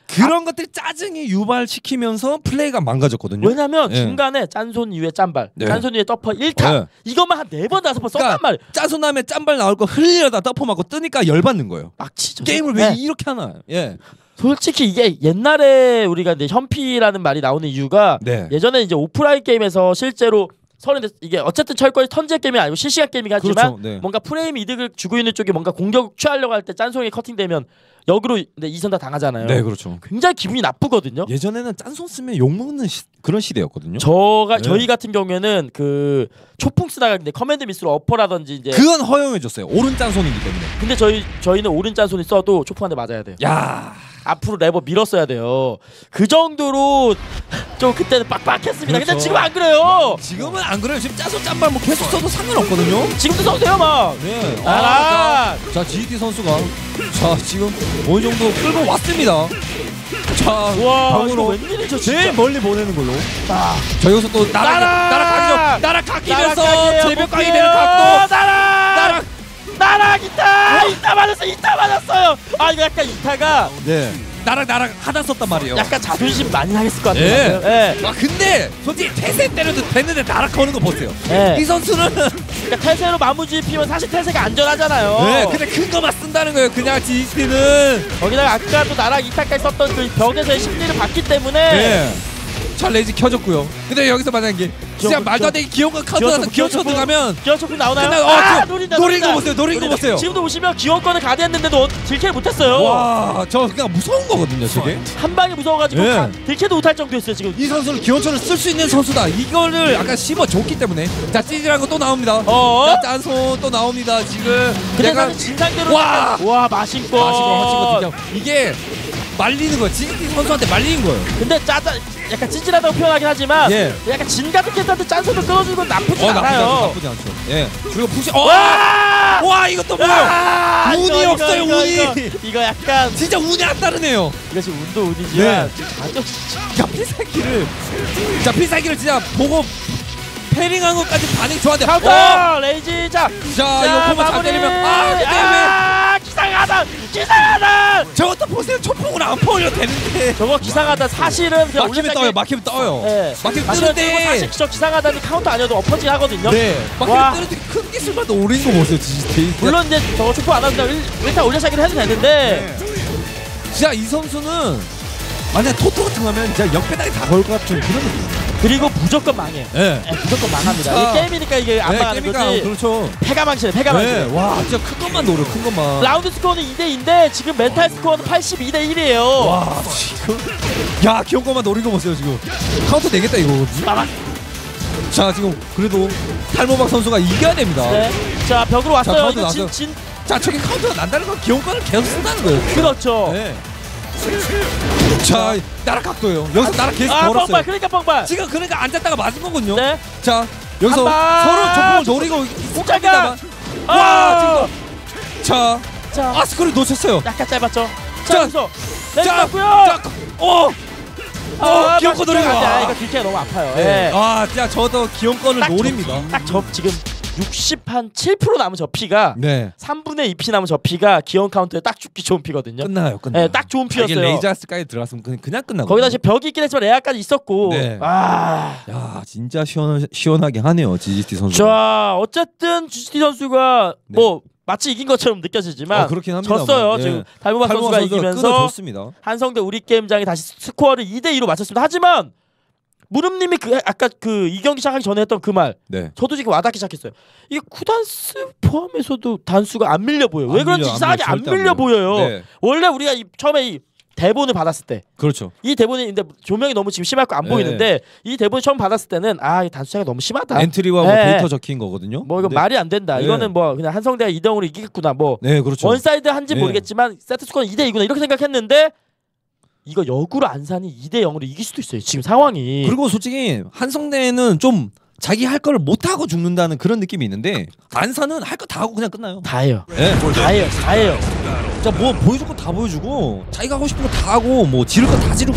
그런 아, 것들이 짜증이 유발시키면서 플레이가 망가졌거든요. 왜냐면 예. 중간에 짠손 이후에 짠발, 네. 짠손 이후에 더퍼 일 타 예. 이것만 한 네 번, 다섯 번 썼단 말이에요. 짠손 다음에 짠발 나올 거 흘리려다 더퍼 맞고 뜨니까 열받는 거예요. 막 치죠. 게임을 네. 왜 이렇게 하나. 예. 솔직히 이게 옛날에 우리가 이제 현피라는 말이 나오는 이유가 네. 예전에 이제 오프라인 게임에서 실제로 서른 이게 어쨌든 철권이 턴제 게임이 아니고 실시간 게임이긴 하지만 그렇죠. 네. 뭔가 프레임 이득을 주고 있는 쪽이 뭔가 공격 취하려고 할 때 짠손이 커팅되면 역으로 이 선 다 당하잖아요. 네, 그렇죠. 굉장히 기분이 나쁘거든요. 예전에는 짠손 쓰면 욕먹는 시, 그런 시대였거든요. 저가 네. 저희 같은 경우에는 그 초풍 쓰다가 근데 커맨드 미스로 어퍼라든지 이제 그건 허용해줬어요. 오른 짠손이기 때문에. 근데 저희 저희는 오른 짠손이 써도 초풍한테 맞아야 돼요. 야. 앞으로 레버 밀었어야 돼요. 그 정도로 좀 그때는 빡빡했습니다. 그렇죠. 근데 지금 안 그래요. 지금은 안 그래요. 지금 짜서 짠발 뭐 계속 써도 상관없거든요. 지금도 써도요 막. 네. 아, 아, 자, 자 지지티 선수가 자 지금 어느 정도 끌고 왔습니다. 자, 와, 방으로 웬일이죠, 제일 멀리 보내는 걸로. 아, 자 여기서 또 날아 날아가죠. 날아가기면서 제벽각이 되는 각도. 날아 나락 이타! 이타 맞았어! 이타 맞았어요! 아 이거 약간 이타가 네 나락 나락 하나 썼단 말이에요. 약간 자존심 많이 상했을 것 같아요. 예. 네. 아 근데 솔직히 태세 때려도 됐는데 나락 거는 거 보세요. 네. 이 선수는 그러니까 태세로 마무리 피면 사실 태세가 안전하잖아요. 네. 근데 큰 거만 쓴다는 거예요. 그냥 지지티는 거기다가 아까 또 나락 이타까지 썼던 그 벽에서의 심리를 봤기 때문에 네. 잘 레이지 켜졌고요. 근데 여기서 만약에 기어, 진짜 기어, 말도 안 되게 기어가 카드라서 기어쳐드 가면 기어쳐드 나오나요? 끝나요. 어, 아! 노린 거 보세요. 노린 거 보세요. 지금도 보시면 기어권을 가드했는데도 딜캐를 못했어요. 와, 저 그냥 무서운 거거든요. 저게 한 방에 무서워가지고 예. 딜캐도 못할 정도였어요. 지금 이 선수는 기어쳐를 쓸 수 있는 선수다. 이거를 약간 씹어줬기 때문에 자 찌질한 거 또 나옵니다. 어, 짠손 또 나옵니다. 지금 그냥 진상대로 와, 와 마신권 마신권 이게 말리는 거야. 지금 선수한테 말리는 거예요. 근데 짜짜 약간 찌질하다고 표현하긴 하지만 예. 약간 진 같은 캐릭터한테 짠손을 끊어주는 건 나쁘지 어, 않아요. 나쁘지, 나쁘지 않죠. 예. 그리고 푸시 어! 와! 와 이것도 뭐야? 운이 이거, 없어요. 이거, 운이. 이거, 이거, 이거 약간 진짜 운이 안 따르네요. 이거 지금 운도 운이지만 자 필살기를 자 필살기를 진짜 보고 패링한 것까지 반응 좋아한데 카운터! 레이지 자! 자 이거 보면 잘 때리면 아! 근데 아! 왜 기상하다! 기상하다! 저것도 보세요. 초풍으로 안 퍼올려도 되는데 저거 기상하다 사실은 그냥 막히면 떠요. 막히면 떠요. 네. 막히면 뜨는데 사실 저 기상하다는 카운터 아니어도 엎어지게 하거든요. 네. 막히면 뜨는데 큰 기술만도 오른 거 보세요. 지지티 물론 이제 저거 초풍 안 한다고 일단 올려차기를 해도 되는데 네. 진짜 이 선수는 만약 토토 같은 거 하면 진짜 역배당이 다 걸 것 같은 그런 느낌. 그리고 무조건 망해요. 네. 네, 무조건 망합니다. 이게 게임이니까 이게 안 네, 망하는 게임이니까, 거지. 그렇죠. 패가 망치네. 패가 망치네. 네. 와 진짜 큰 것만 노려. 큰 것만. 라운드 스코어는 이 대 이인데 지금 멘탈 스코어는 팔십이 대 일이에요. 와 지금 야 귀여운 것만 노린 거 보세요. 지금 카운터 내겠다 이거. 마막. 자 지금 그래도 탈모박 선수가 이겨야 됩니다. 네. 자 벽으로 왔어요. 자, 진, 진. 자 저기 카운터가 난다는 건 귀여운 거를 계속 쓴다는 거예요. 그렇죠. 네. 자, 나락 각도예요. 여기서 나락 계속 아, 걸었어요. 뻥발, 그러니까 뻥발. 지금 그러니까 앉았다가 맞은 거군요. 네. 자, 여기서 서로 조폭을 노리고 훅합니다만 아 와, 지금 자, 자, 아스크를 놓쳤어요. 약간 짧았죠. 자, 여기서 내렸고요. 자, 어, 어, 기어코 노리고. 아, 이거 뒤에 너무 아파요. 예. 네. 아, 진짜 저도 기어코를 노립니다. 딱 저 지금. 육십 한 칠 퍼센트 남은 저 피가 네. 삼분의 이 피 남은 저 피가 기온 카운터에 딱 죽기 좋은 피거든요. 끝나요, 끝나요. 네, 딱 좋은 피였어요. 레이저스까지 들어갔으면 그냥, 그냥 끝나고. 거기다 지금 벽이 있긴 했지만 레아까지 있었고. 네. 아, 야 진짜 시원 시원하게 하네요, 지지티 선수. 자, 어쨌든 지지티 선수가 네. 뭐. 마치 이긴 것처럼 느껴지지만 어, 그렇긴 합니다, 졌어요. 예. 지금 탈모박 선수가 이기면서 한성대 우리게임장이 다시 스코어를 이 대 이로 맞췄습니다. 하지만 무릎님이 그 아까 그 이 경기 시작하기 전에 했던 그 말 네. 저도 지금 와닿기 시작했어요. 이게 쿠단스 포함해서도 단수가 안 밀려 보여요. 안 왜 밀려, 그런지 이상하게 안 밀려, 안 밀려 보여요. 네. 원래 우리가 이, 처음에 이 대본을 받았을 때, 그렇죠. 이 대본이 근데 조명이 너무 지금 심할 거 안 보이는데 이 대본을 처음 받았을 때는 아, 이 단순하게 너무 심하다. 엔트리와 뭐 데이터 적힌 거거든요. 뭐 이거 근데... 말이 안 된다. 네. 이거는 뭐 그냥 한성대가 이 대 영으로 이기겠구나. 뭐 네, 그렇죠. 원사이드 한지 네. 모르겠지만 세트 스코어는 이 대 이구나 이렇게 생각했는데 이거 역으로 안산이 이 대 영으로 이길 수도 있어요. 지금 상황이. 그리고 솔직히 한성대는 좀 자기 할 거를 못 하고 죽는다는 그런 느낌이 있는데 안산은 할 거 다 하고 그냥 끝나요. 다 해요. 네. 다 해요. 다 해요. 자, 뭐 보여줄 거 다 보여주고 자기가 하고 싶은 거 다 하고 뭐 지를 거 다 지르고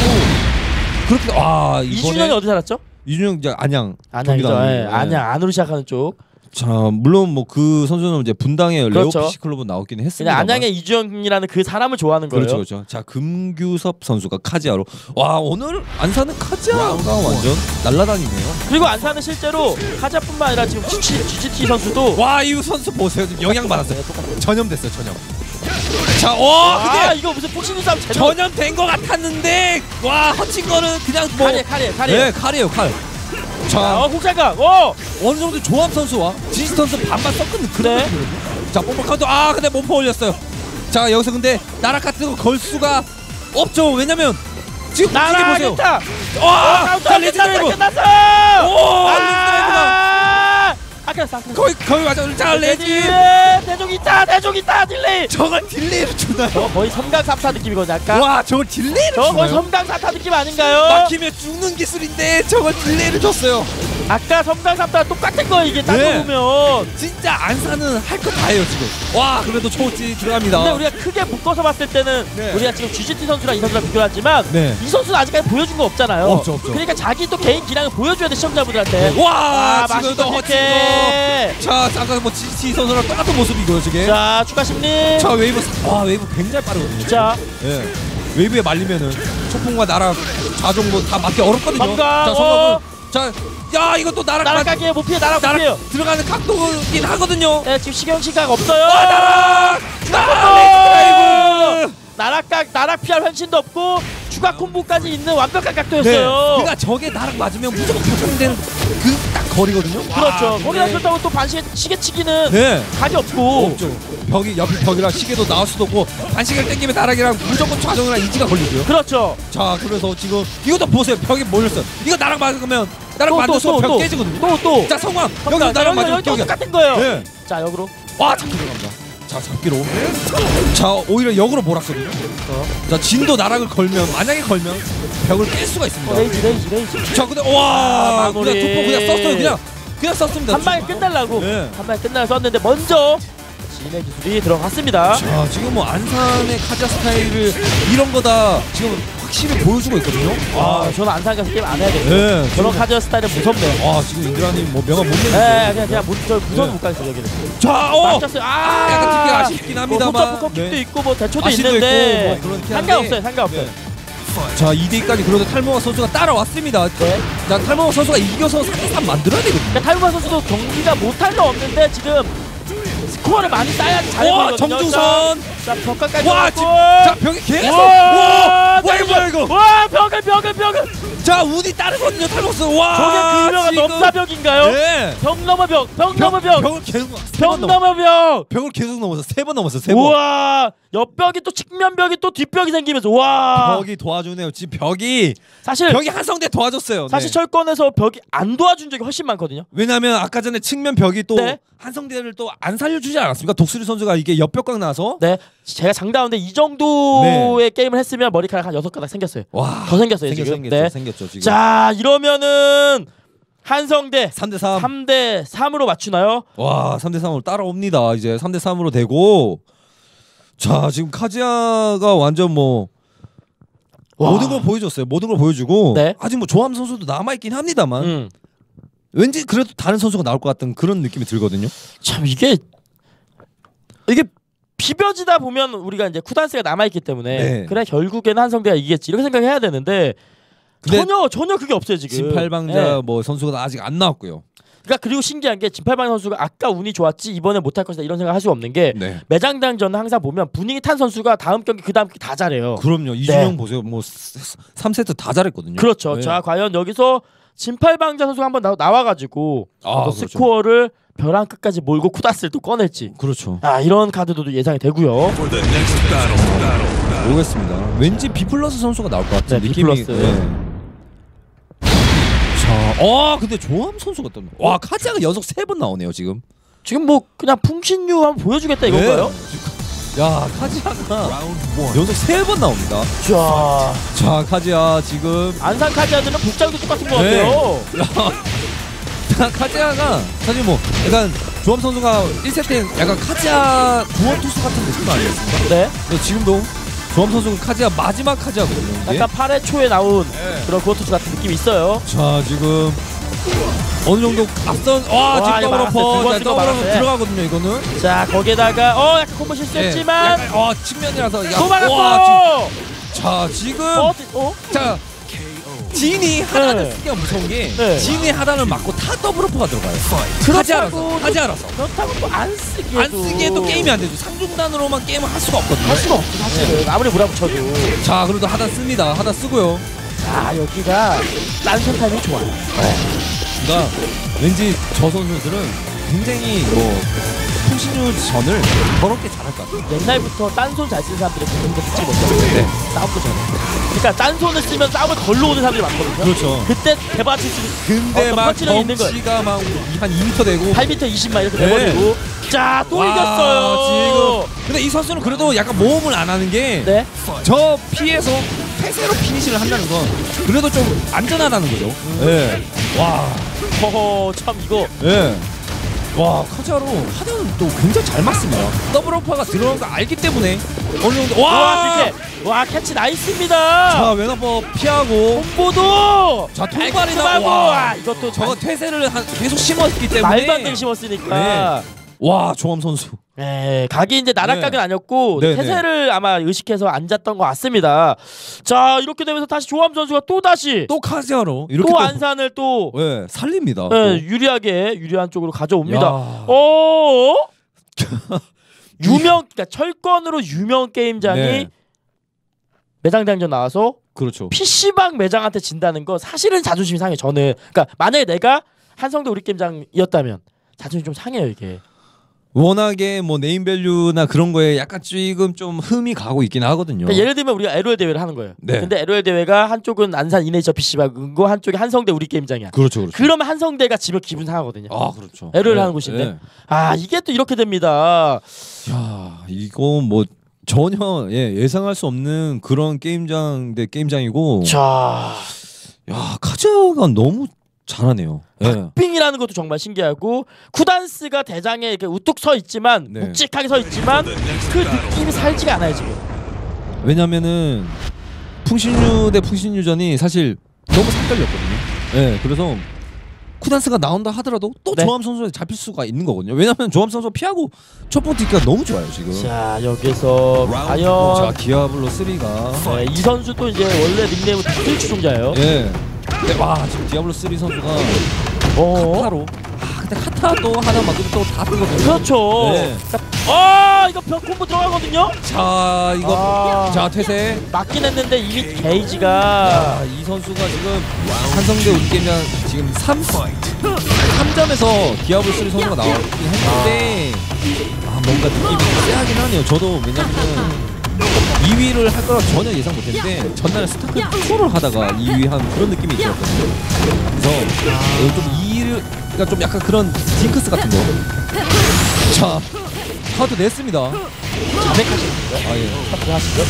그렇게. 와, 이준영이 어디 살았죠? 이준영 이제 안양. 안양이죠. 네. 안양 안으로 시작하는 쪽. 자, 물론 뭐 그 선수는 이제 분당의 그렇죠. 레오피시 클럽은 나오긴 했습니다. 안양의 이주영이라는 그 사람을 좋아하는 거예요. 그렇죠, 그렇죠. 자, 금규섭 선수가 카지아로. 와, 오늘 안산은 카지아가 완전 날라다니네요. 그리고 안산은 실제로 카지아뿐만 아니라 지금 지지티 선수도. 와, 이 선수 보세요. 지금 영향 받았어요. 전염됐어요, 전염. 자, 와, 근데 아, 이거 무슨 복싱 싸움 전염된 거 같았는데 와, 허친 거는 그냥 뭐. 칼이에요, 칼이에요, 칼이에요. 네, 칼이에요, 칼. 자, 어, 국장가, 어! 어느 정도 조암 선수와 디스턴스 반반 섞은 그런 네. 자, 뽀뽀 카운터, 아, 근데 몸포 올렸어요. 자, 여기서 근데 나락 같은 거 걸 수가 없죠. 왜냐면 지금 나락 있다. 와, 자, 레지 드라이브 끝났어. 오, 레지 드라이브가 아까웠어. 거의 거의 맞아. 자, 레지 대종 있다, 대종 있다, 딜레이. 저걸 딜레이로 주나요? 저 거의 섬강사타 느낌이거든요. 약간. 와, 저걸 딜레이로. 저 거의 섬강사타 느낌 아닌가요? 막히면 죽는 기술인데 저걸 딜레이로 줬어요. 아까 섬강삼타 똑같은 거 이게 딱 네. 보면 진짜 안산은 할 거 다 해요 지금. 와, 그래도 초지 들어갑니다. 근데 우리가 크게 묶어서 봤을 때는 네. 우리가 지금 지지티 선수랑 이 선수랑 비교하지만 네. 이 선수는 아직까지 보여준 거 없잖아요. 없죠, 없죠. 그러니까 자기 또 개인 기량을 보여줘야 돼 시청자분들한테. 네. 와, 아, 지금 또 허칭 거. 자, 잠깐 뭐 지지티 선수랑 똑같은 모습이고요 지금. 자, 추가 심리. 자, 웨이브. 와, 웨이브 굉장히 빠르거든요. 자, 예. 웨이브에 말리면은 초풍과 나락 자종 뭐 다 맞기 어렵거든요. 막강, 자, 성공은. 자, 야, 이거 또 나락 나락 가기에 못 피해. 나락 못 피해요. 들어가는 각도긴 하거든요. 네, 지금 시경 시각 없어요. 와, 나락! 나락! 나락 각, 나락 피할 현신도 없고 추가 콤보까지 있는 완벽한 각도였어요. 네. 그러니까 저게 나락 맞으면 무조건 부정된 그 딱 거리거든요. 그렇죠. 거기다 그렇다고 또 반시계 시계치기는 네. 각이 없고 없죠. 벽이 옆 벽이랑 시계도 나올 수도 없고 반시계를 땡기면 나락이랑 무조건 좌정이랑 이지가 걸리고요. 그렇죠. 자, 그래서 지금 이것도 보세요. 벽이 몰렸어요. 이거 나락 맞으면 나락 맞으면 벽 깨지거든요. 또 또. 자, 성광 여기 나락 맞으면 또 똑같은 거예요. 네. 자, 역으로. 와, 참 들어갑니다. 자, 잡기로. 자, 오히려 역으로 몰았거든요. 자, 진도 나락을 걸면 만약에 걸면 벽을 깰 수가 있습니다. 레이지 레이지 레이지. 자, 근데 와, 아, 그냥 투포 그냥 썼어요. 그냥 그냥 썼습니다. 한 방에 끝날라고 네. 한 방에 끝날 썼는데 먼저 진의 기술이 들어갔습니다. 자, 지금 뭐 안산의 카자 스타일을 이런 거다 지금 확실히 보여주고 있거든요. 아, 저는 안산 가서 게임 안 해야 돼요. 네, 저런 카자 스타일은 무섭네요. 아, 지금 인드라님 뭐 명함 못 내는데. 네, 그냥 그냥 무서워 네. 못 가겠어 여기는. 자, 어, 맞췄어요. 아, 약간 뒷게 아쉽긴 합니다만. 뭐 홈점프컵도 네. 있고 뭐 대초도 있는데 뭐 상관없어요, 상관없어요. 네. 자, 이 대 이까지 그러다 탈모아 선수가 따라왔습니다. 네. 자, 탈모아 선수가 이겨서 삼 대 삼 만들어야 되거든요. 그러니까 탈모아 선수도 경기가 못할 거 없는데 지금. 스코어를 많이 따야 잘해요. 정중선. 자, 벽까지. 와, 지금. 자, 벽이 계속. 와, 와, 이거 이거. 와, 벽을 벽을 벽을. 자, 우디 따르거든요. 탈북스. 와. 저게 그 넘사 벽인가요? 네. 벽 넘어 벽. 벽 넘어 벽. 벽을 계속. 벽 넘어 벽. 벽을 계속 넘어서 세 번 넘어서 세 번. 와, 옆벽이 또 측면 벽이 또 뒷벽이 생기면서 와. 벽이 도와주네요. 지금 벽이 사실 벽이 한성대 도와줬어요. 사실 네. 철권에서 벽이 안 도와준 적이 훨씬 많거든요. 왜냐면 아까 전에 측면 벽이 또 네. 한성대를 또 안 살려주지 않았습니까? 독수리 선수가 이게 옆벽각 나서 네, 제가 장담하는데 이 정도의 네. 게임을 했으면 머리카락 한 여섯 가닥 생겼어요. 와, 더 생겼어요. 생겼, 지금 생겼죠, 네. 생겼죠 지금. 자, 이러면은 한성대 삼 대 삼 삼 대 삼으로 맞추나요? 와, 삼 대 삼으로 따라옵니다. 이제 삼 대 삼으로 되고 자, 지금 카지아가 완전 뭐 와. 모든 걸 보여줬어요. 모든 걸 보여주고 네. 아직 뭐 조암 선수도 남아있긴 합니다만 음. 왠지 그래도 다른 선수가 나올 것 같은 그런 느낌이 들거든요. 참 이게 이게 비벼지다 보면 우리가 이제 쿠단스가 남아있기 때문에 네. 그래 결국에는 한성대가 이기겠지 이렇게 생각해야 되는데 전혀 전혀 그게 없어요 지금. 진팔방자 네. 뭐 선수가 아직 안 나왔고요. 그러니까 그리고 신기한 게 진팔방 선수가 아까 운이 좋았지 이번에 못할 것이다 이런 생각할 수 없는 게 네. 매장단전은 항상 보면 분위기 탄 선수가 다음 경기 그 다음 경기 다 잘해요. 그럼요. 이준영 네. 보세요. 뭐 삼 세트 다 잘했거든요. 그렇죠. 네. 자, 과연 여기서 진팔방자 선수가 한번 나와가지고 아, 그렇죠. 스코어를 벼랑 끝까지 몰고 쿠다스를 또 꺼낼지. 그렇죠. 아 이런 카드도 예상이 되고요. 모르겠습니다. 왠지 비플러스 선수가 나올 것 같은 네, 느낌이. 비플러스. 네. 자, 어 근데 조암 선수가 또 와 카자가 연속 세 번 나오네요 지금. 지금 뭐 그냥 풍신유 한번 보여주겠다 이건가요? 네. 야 카지아가 연속 세 번 나옵니다. 자, 자 카지아 지금 안산 카지아들은 복장도 똑같은 것 네. 같아요. 야, 카지아가 사실 뭐 약간 조합 선수가 일 세트 약간 카지아 구원 투수 같은 느낌 아니었습니까? 네. 근데 지금도 조암 선수는 카지아 마지막 카지아거든요. 약간 팔 회 초에 나온 네. 그런 구원 투수 같은 느낌이 있어요. 자 지금. 어느 정도 앞선 와, 와 지금 더블어퍼 더블어퍼 들어가거든요 이거는. 자 거기에다가 어 약간 콤보 실수했지만 네, 약간, 어 측면이라서 도발했고. 자 지금 어, 어? 자 진이 하단을 쓰기가 무서운 게 네. 진이 하단을 맞고 타 더블어퍼가 들어가요. 그렇다고 하지 않아서 그렇다고 또 안 쓰기에도 안 쓰기에도 게임이 안 되죠. 상중단으로만 게임을 할 수가 없거든요. 할 수가 없죠 사실은. 네. 아무리 몰아붙여도. 자 그래도 하단 씁니다. 하단 쓰고요. 아 여기가 딴선 타임이 좋아요. 그러니까 왠지 저 선수들은 굉장히 뭐 풍신유 전을 더럽게 잘할 것 같아요. 옛날부터 딴손 잘 쓰는 사람들이 보통 쓰지 못했는데 네. 싸움도 잘해. 그러니까 딴손을 쓰면 싸움을 걸러 오는 사람들이 많거든요. 그렇죠. 그때 대바칠 수 있는 근데 막 덩치가 막 한 이 미터 되고 팔 미터 이십 마 이렇게 네. 돼버리고 자 또 이겼어요 지금. 근데 이 선수는 그래도 약간 모험을 안 하는 게 네? 저 피해서 폐쇄로 피니시를 한다는 건 그래도 좀 안전하다는 거죠. 음. 네. 와 허허 참 이거 네. 와 카자로 하단은 또 굉장히 잘 맞습니다. 더블 어퍼가 들어간 거 알기 때문에 어느 정도 와 이렇게 와 캐치 나이스입니다. 자 왼어퍼 피하고 콤보도 자 통발이나 와 이것도 저거 퇴세를 한, 계속 심었기 때문에 말도 안 되게 심었으니까 네. 와 조암 선수 네 각이 이제 나락각은 네. 아니었고 네, 태세를 네. 아마 의식해서 앉았던 것 같습니다. 자 이렇게 되면서 다시 조암 선수가 또 다시 또 카지아로 이렇게 또 안산을 또 네, 살립니다. 네, 또. 유리하게 유리한 쪽으로 가져옵니다. 어 유명 그러니까 철권으로 유명 게임장이 네. 매장장전 나와서 그렇죠. 피씨방 매장한테 진다는 건 사실은 자존심이 상해. 저는 그러니까 만약에 내가 한성대 우리게임장이었다면 자존심이 좀 상해요 이게. 워낙에 뭐 네임밸류나 그런 거에 약간 지금 좀 흠이 가고 있긴 하거든요. 그러니까 예를 들면 우리가 엘오엘 대회를 하는 거예요. 네. 근데 엘오엘 대회가 한쪽은 안산 이네이처 피씨방이고 한쪽이 한성대 우리게임장이야. 그렇죠, 그렇죠. 그러면 한성대가 지면 기분 상하거든요. 아 그렇죠. 엘오엘 네, 하는 곳인데 네. 아 이게 또 이렇게 됩니다. 야 이거 뭐 전혀 예, 예상할 수 없는 그런 게임장 대 게임장이고. 자, 야 카자가 너무 잘하네요. 박빙이라는 것도 정말 신기하고 쿠단스가 대장에 이렇게 우뚝 서 있지만 네. 묵직하게 서 있지만 그 느낌이 살지가 않아요 지금. 왜냐면은 풍신유 대 풍신유전이 사실 너무 삭달렸거든요. 네, 그래서 쿠단스가 나온다 하더라도 또 네. 조암 선수에 잡힐 수가 있는 거거든요. 왜냐면 조암 선수 피하고 첫 번째 기가 너무 좋아요 지금. 자 여기서 과연 자 디아블로 삼가 네, 이 선수 또 이제 원래 닉네임은 스위치종자예요. 네. 네, 와 지금 디아블로삼 선수가 어어? 카타로 아 근데 카타도 하나 맞으면 또 다 뜨거든요. 그렇죠. 네. 아 이거 벽 콤보 들어가거든요. 자 이거 아. 자 퇴세 맞긴 했는데 이미 게이지가 야, 이 선수가 지금 한성대 우리게임장 지금 삼 점에서 디아블로삼 선수가 나왔긴 했는데 아, 아 뭔가 느낌이 쎄하긴 하네요. 저도 왜냐면 이 위를 할 거라 전혀 예상 못했는데 전날 스타크래프트 투를 하다가 이 위 한 그런 느낌이 있었거든요. 그래서 아, 좀 이 위를 그러니까 좀 약간 그런 징크스 같은 거. 자 카드 냈습니다. 자백하시는데요? 아 예. 스타트 하시죠?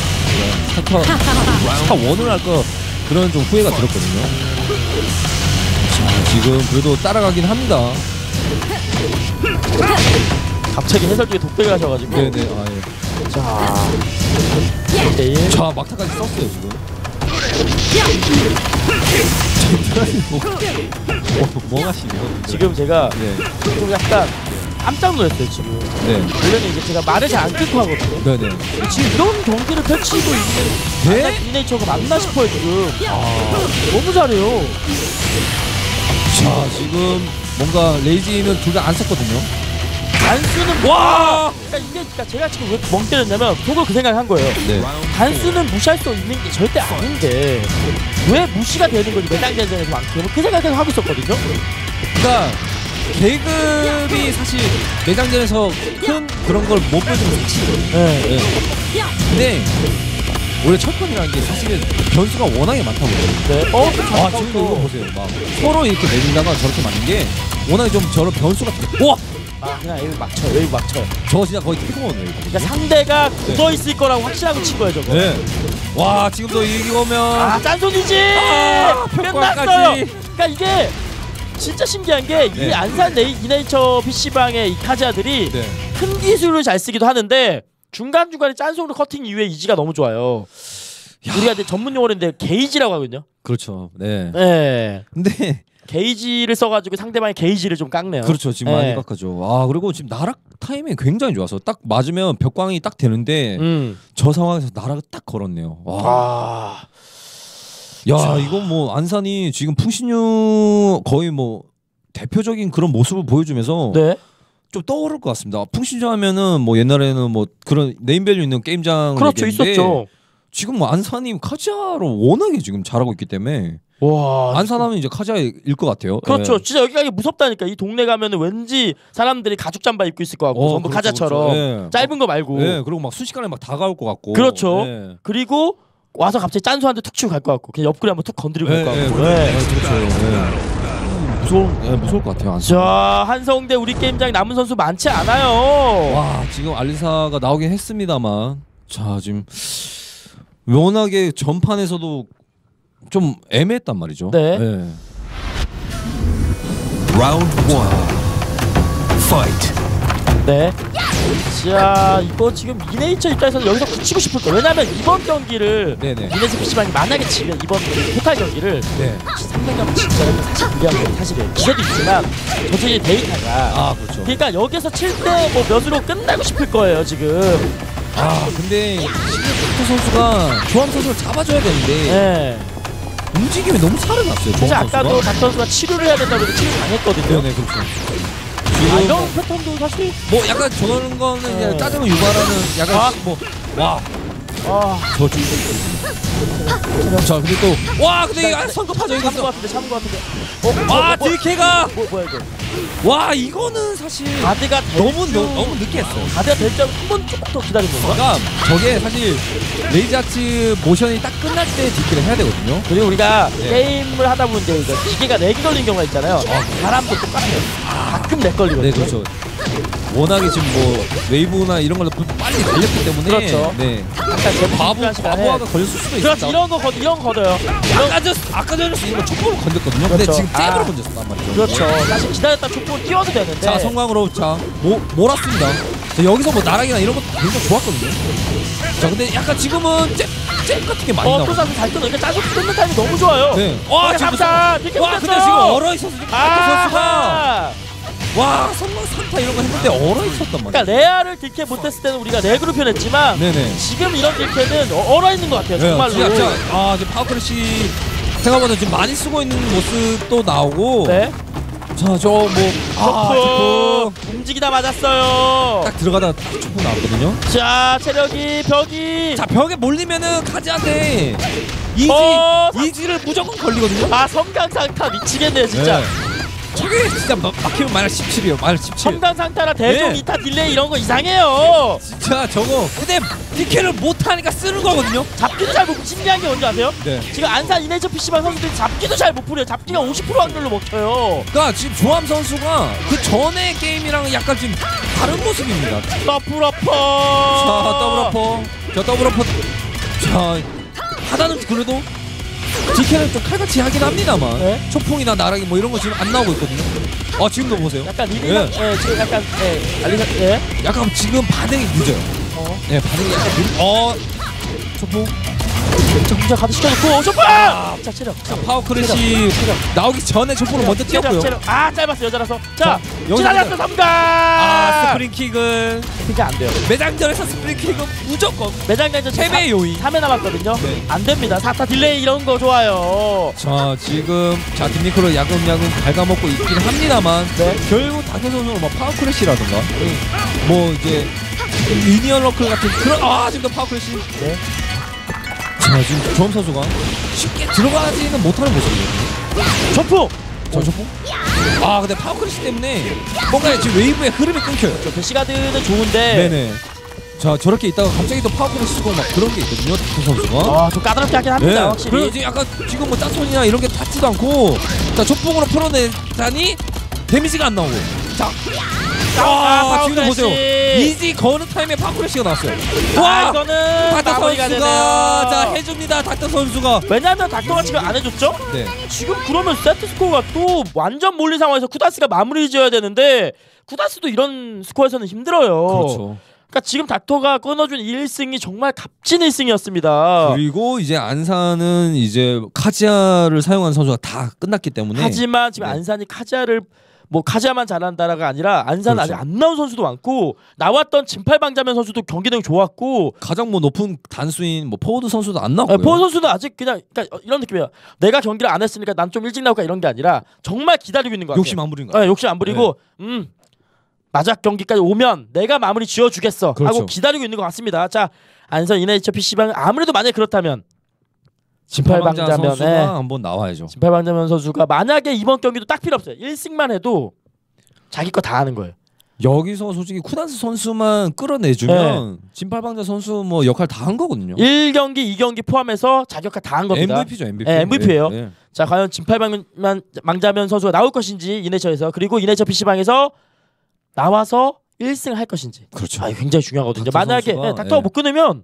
스타트 스타 원을 할 거 그런 좀 후회가 들었거든요. 자 지금 그래도 따라가긴 합니다. 갑자기 해설 중에 독백을 하셔가지고. 네네 아 예. 자, 오케이. 자 막타까지 썼어요 지금. 뭐하시면 지금 제가 네. 좀 약간 깜짝 놀랐어요 지금. 네. 원래는 이제 제가 말을 잘 안 끊고 하거든요. 네네. 네. 지금 이런 경기를 펼치고 있는 네? 이네이처가 맞나 싶어요 지금. 아, 너무 잘해요. 자 지금 뭔가 레이지는 둘 다 안 썼거든요. 단수는 와! 그러니까 이게 그러니까 제가 지금 왜 멍 때렸냐면 그걸 그 생각을 한 거예요. 네. 단수는 무시할 수 있는 게 절대 아닌데 왜 무시가 되는 거지 매장전에서 많게 그 생각을 하고 있었거든요. 그러니까 계급이 사실 매장전에서 큰 그런 걸 못 보여주는 거지. 네. 네. 근데 원래 철권이라는 게 사실은 변수가 워낙에 많다 보니까. 네. 어? 아, 지금 이거 보세요. 막 서로 이렇게 내린다가 저렇게 맞는 게 워낙에 좀 저런 변수가 되게. 와! 막 그냥 여기 막쳐, 여기 막쳐. 저거 진짜 거의 태공원이에요. 그러니까 상대가 굳어있을 거라고 확실하고 친 거예요, 저거. 네. 와, 지금도 이기면. 아, 짠손이지! 아, 끝났어요! 그러니까 이게 진짜 신기한 게 이 네. 안산 이네이처 피씨방의 이 카자들이 네. 큰 기술을 잘 쓰기도 하는데 중간중간에 짠손으로 커팅 이후에 이지가 너무 좋아요. 야. 우리가 이제 전문 용어인데 게이지라고 하거든요. 그렇죠. 네. 네. 근데 게이지를 써가지고 상대방의 게이지를 좀 깎네요. 그렇죠. 지금 네. 많이 깎아죠. 아 그리고 지금 나락 타이밍이 굉장히 좋아서 딱 맞으면 벽광이 딱 되는데 음. 저 상황에서 나락을 딱 걸었네요. 와. 아. 야 자. 이건 뭐 안산이 지금 풍신유 거의 뭐 대표적인 그런 모습을 보여주면서. 네. 좀 떠오를 것 같습니다. 풍신전 하면은 뭐 옛날에는 뭐 그런 네임밸류 있는 게임장 그렇죠 있었죠. 지금 뭐 안산이 카자로 워낙에 지금 잘하고 있기 때문에 와 안산하면 이제 카자일 것 같아요. 그렇죠. 네. 진짜 여기가 무섭다니까 이 동네 가면은 왠지 사람들이 가죽 잠바 입고 있을 것 같고 어, 전부 그렇죠, 카자처럼 그렇죠. 네. 짧은 거 말고. 네. 그리고 막 순식간에 막 다가올 것 같고. 그렇죠. 네. 그리고 와서 갑자기 짠수한테 툭 치고 갈 것 같고 그냥 옆구리 한번 툭 건드리고 네, 갈 것 같고. 네. 네. 네. 그렇죠. 네. 무서울, 네, 무서울 것 같아요. 안산. 자 한성대 우리 게임장 남은 선수 많지 않아요. 와 지금 알리사가 나오긴 했습니다만 자 지금 워낙에 전판에서도 좀 애매했단 말이죠. 네. 네. 라운드 원 파이트. 네. 자 이거 지금 이네이처 입장에서는 여기서 붙이고 싶을 거예요. 왜냐면 이번 경기를 이네이처 피씨방이 만약에 치면 이번 토탈 경기를 네. 삼백 점 진짜라면 사실 무리한 건 사실이에요. 기세도 있지만 전체적인 데이터가 아, 그렇죠. 그러니까 여기서 칠 때 뭐 몇으로 끝나고 싶을 거예요 지금. 아 근데 닥터 선수가 조암 선수를 잡아줘야 되는데 네. 움직임이 너무 살아났어요. 사실 아까도 닥터 선수가 치료를 해야 된다고 해서 치료를 당했거든요. 네네 그렇죠. 아, 이런 패턴도 사실 뭐 약간 저런 거는 그냥 짜증을 유발하는 약간 아, 뭐 와 아 저 자 그리고 또 와 근데 이거 성급하죠 이거 참은 거 같은데 참은 거 같은데 어? 아 딜케이가 뭐, 뭐야 이거 와 이거는 사실 가드가 너무 너, 너무 늦게 했어. 가드가 될 줄 한 번 조금 더 기다린 건가? 그러니까 저게 사실 레이저아츠 모션이 딱 끝날 때 딜케이를 해야 되거든요. 그리고 우리가 네. 게임을 하다 보면 이제 기계가 렉이 걸린 경우가 있잖아요. 아, 바람도 똑같아요. 가끔 렉 걸리거든요. 네 그렇죠. 워낙에 지금 뭐 웨이브나 이런 걸로 빨리 걸렸기 때문에 그렇죠. 네. 바보, 바보화가 걸렸을 수도 있어요. 그렇죠. 이런 거 거, 이런 거요. 아까 전 아까 전에 이거 촛불로 건졌거든요. 그렇죠. 근데 지금 잽으로 아. 건졌단 말이죠. 그렇죠. 네. 사실 기다렸다 촛불 띄워도 되는데. 자 성광으로 자 모, 몰았습니다. 자, 여기서 뭐 나락이나 이런 것도 굉장히 좋았거든요. 자 근데 약간 지금은 잽, 잽 같은 게 많이 나와. 어, 또 사실 잘 끊어. 그러니까 짜증 끊는 타임이 너무 좋아요. 네. 와 지금 와 근데 지금 얼어 있어서 지금 선수가. 와, 선방 삼타 이런 거 했는데 얼어 있었단 말이야. 그러니까 레아를 딜캐 못했을 때는 우리가 렉으로 표현했지만 네네. 지금 이런 딜캐는 얼어 있는 것 같아요. 네, 정말로. 진짜, 진짜. 아, 이제 파워크래시 생각보다 지금 많이 쓰고 있는 모습도 나오고. 네. 자, 저 뭐 아, 움직이다 맞았어요. 딱 들어가다 축구 나왔거든요. 자, 체력이 벽이. 자, 벽에 몰리면은 카지한테 이지 어, 이지를 무조건 걸리거든요. 아, 성강 상타 미치겠네 진짜. 네. 저게 진짜 막히면 마이너스 십칠이에요. 마이너스 십칠. 첨단 상태라 대종 이타 네. 딜레이 이런 거 이상해요. 진짜 저거. 근데 디케를 못 하니까 쓰는 거거든요. 잡기도 잘 못. 신기한 게 뭔지 아세요? 네. 지금 안산 이네이처 피씨방 선수들이 잡기도 잘 못 풀어요. 잡기가 오십 퍼센트 확률로 먹혀요. 그러니까 지금 조암 선수가 그 전에 게임이랑 약간 지금 다른 모습입니다. 더블 어퍼. 자 더블 어퍼. 자 더블 어퍼. 자 하다는 그래도. 디케는 좀 칼같이 하긴 합니다만 네? 초풍이나 나락이 뭐 이런 거 지금 안 나오고 있거든요. 아 지금도 보세요. 약간 리그가 예. 예, 지금 약간 예, 알리사 예. 약간 지금 반응이 늦어요. 어. 예, 반응이 약간 늦. 어. 초풍. 자, 혼자 가드 시켜놓고 점프! 아, 자, 체력, 체력. 파워크래시 나오기 전에 점프를 먼저 뛰었고요. 아, 짧았어 여자라서. 자, 지나갔어 삼각! 아, 스프링킥은 그게 안 돼요. 매장전에서 스프링킥은 무조건 매장전에서 패배의 요인. 삼 회 남았거든요. 네. 안 됩니다. 사 타 딜레이 이런 거 좋아요. 자, 지금 자 딥니크로 야금야금 갉아먹고 있긴 합니다만 네. 결국 다크존으로 막 파워크래시라던가 네. 뭐 이제 미니언 러클 같은 그런 아, 지금도 파워크래시. 네. 자, 지금 조암 선수가 쉽게 들어가지는 못하는 모습이에요. 점프! 저 점프? 아, 근데 파워크래시 때문에 뭔가 지금 웨이브의 흐름이 끊겨요. 저 배시가드는 좋은데. 네네. 자, 저렇게 있다가 갑자기 또 파워크래시 쓰고 막 그런 게 있거든요, 닥터 선수가. 아, 좀 까다롭게 하긴 합니다, 네. 확실히. 그리고 이제 약간 지금 뭐 짜손이나 이런 게 닿지도 않고 자, 조폭으로 풀어내자니 데미지가 안 나오고. 자. 아, 지금 보세요. 이지 거는 타임에 파크래시가 나왔어요. 와, 이거는 닥터 선수가 되네요. 자 해줍니다. 닥터 선수가 왜냐하면 닥터가 지금 안 해줬죠? 네. 지금 그러면 세트 스코어가 또 완전 몰린 상황에서 쿠다스가 마무리 지어야 되는데 쿠다스도 이런 스코어에서는 힘들어요. 그렇죠. 그러니까 지금 닥터가 끊어준 일 승이 정말 값진 일 승이었습니다. 그리고 이제 안산은 이제 카지아를 사용한 선수가 다 끝났기 때문에 하지만 지금 네. 안산이 카지아를 뭐 카자만 잘한다라가 아니라 안산은 그렇죠. 아직 안 나온 선수도 많고 나왔던 진팔방자면 선수도 경기 내용 좋았고 가장 뭐 높은 단수인 뭐 포워드 선수도 안 나왔고요. 네, 포워드 선수는 아직 그냥 그러니까 이런 느낌이야. 내가 경기를 안 했으니까 난 좀 일찍 나올까 이런 게 아니라 정말 기다리고 있는 거 같아요. 욕심 안 부리는 거 같아요. 네, 욕심 안 부리고 네. 음 마지막 경기까지 오면 내가 마무리 지어주겠어 그렇죠. 하고 기다리고 있는 것 같습니다. 자 안산 이네이처 피씨방 아무래도 만약에 그렇다면 진팔방자면 선수가 한번 나와야죠. 진팔방자면 선수가 만약에 이번 경기도 딱 필요 없어요. 일 승만 해도 자기 거 다 하는 거예요. 여기서 솔직히 쿠단스 선수만 끌어내주면 네. 진팔방자 선수 뭐 역할 다 한 거거든요. 일 경기, 이 경기 포함해서 자기 역할 다 한 겁니다. 엠브이피죠, 엠브이피. 네, 엠브이피예요. 네, 네. 자, 과연 진팔방자면 선수가 나올 것인지 이네이처에서 그리고 이네이처 피씨방에서 나와서 일 승 할 것인지. 그렇죠. 아, 굉장히 중요하거든요. 닥터 만약에 선수가, 네, 닥터가 네. 못 끊으면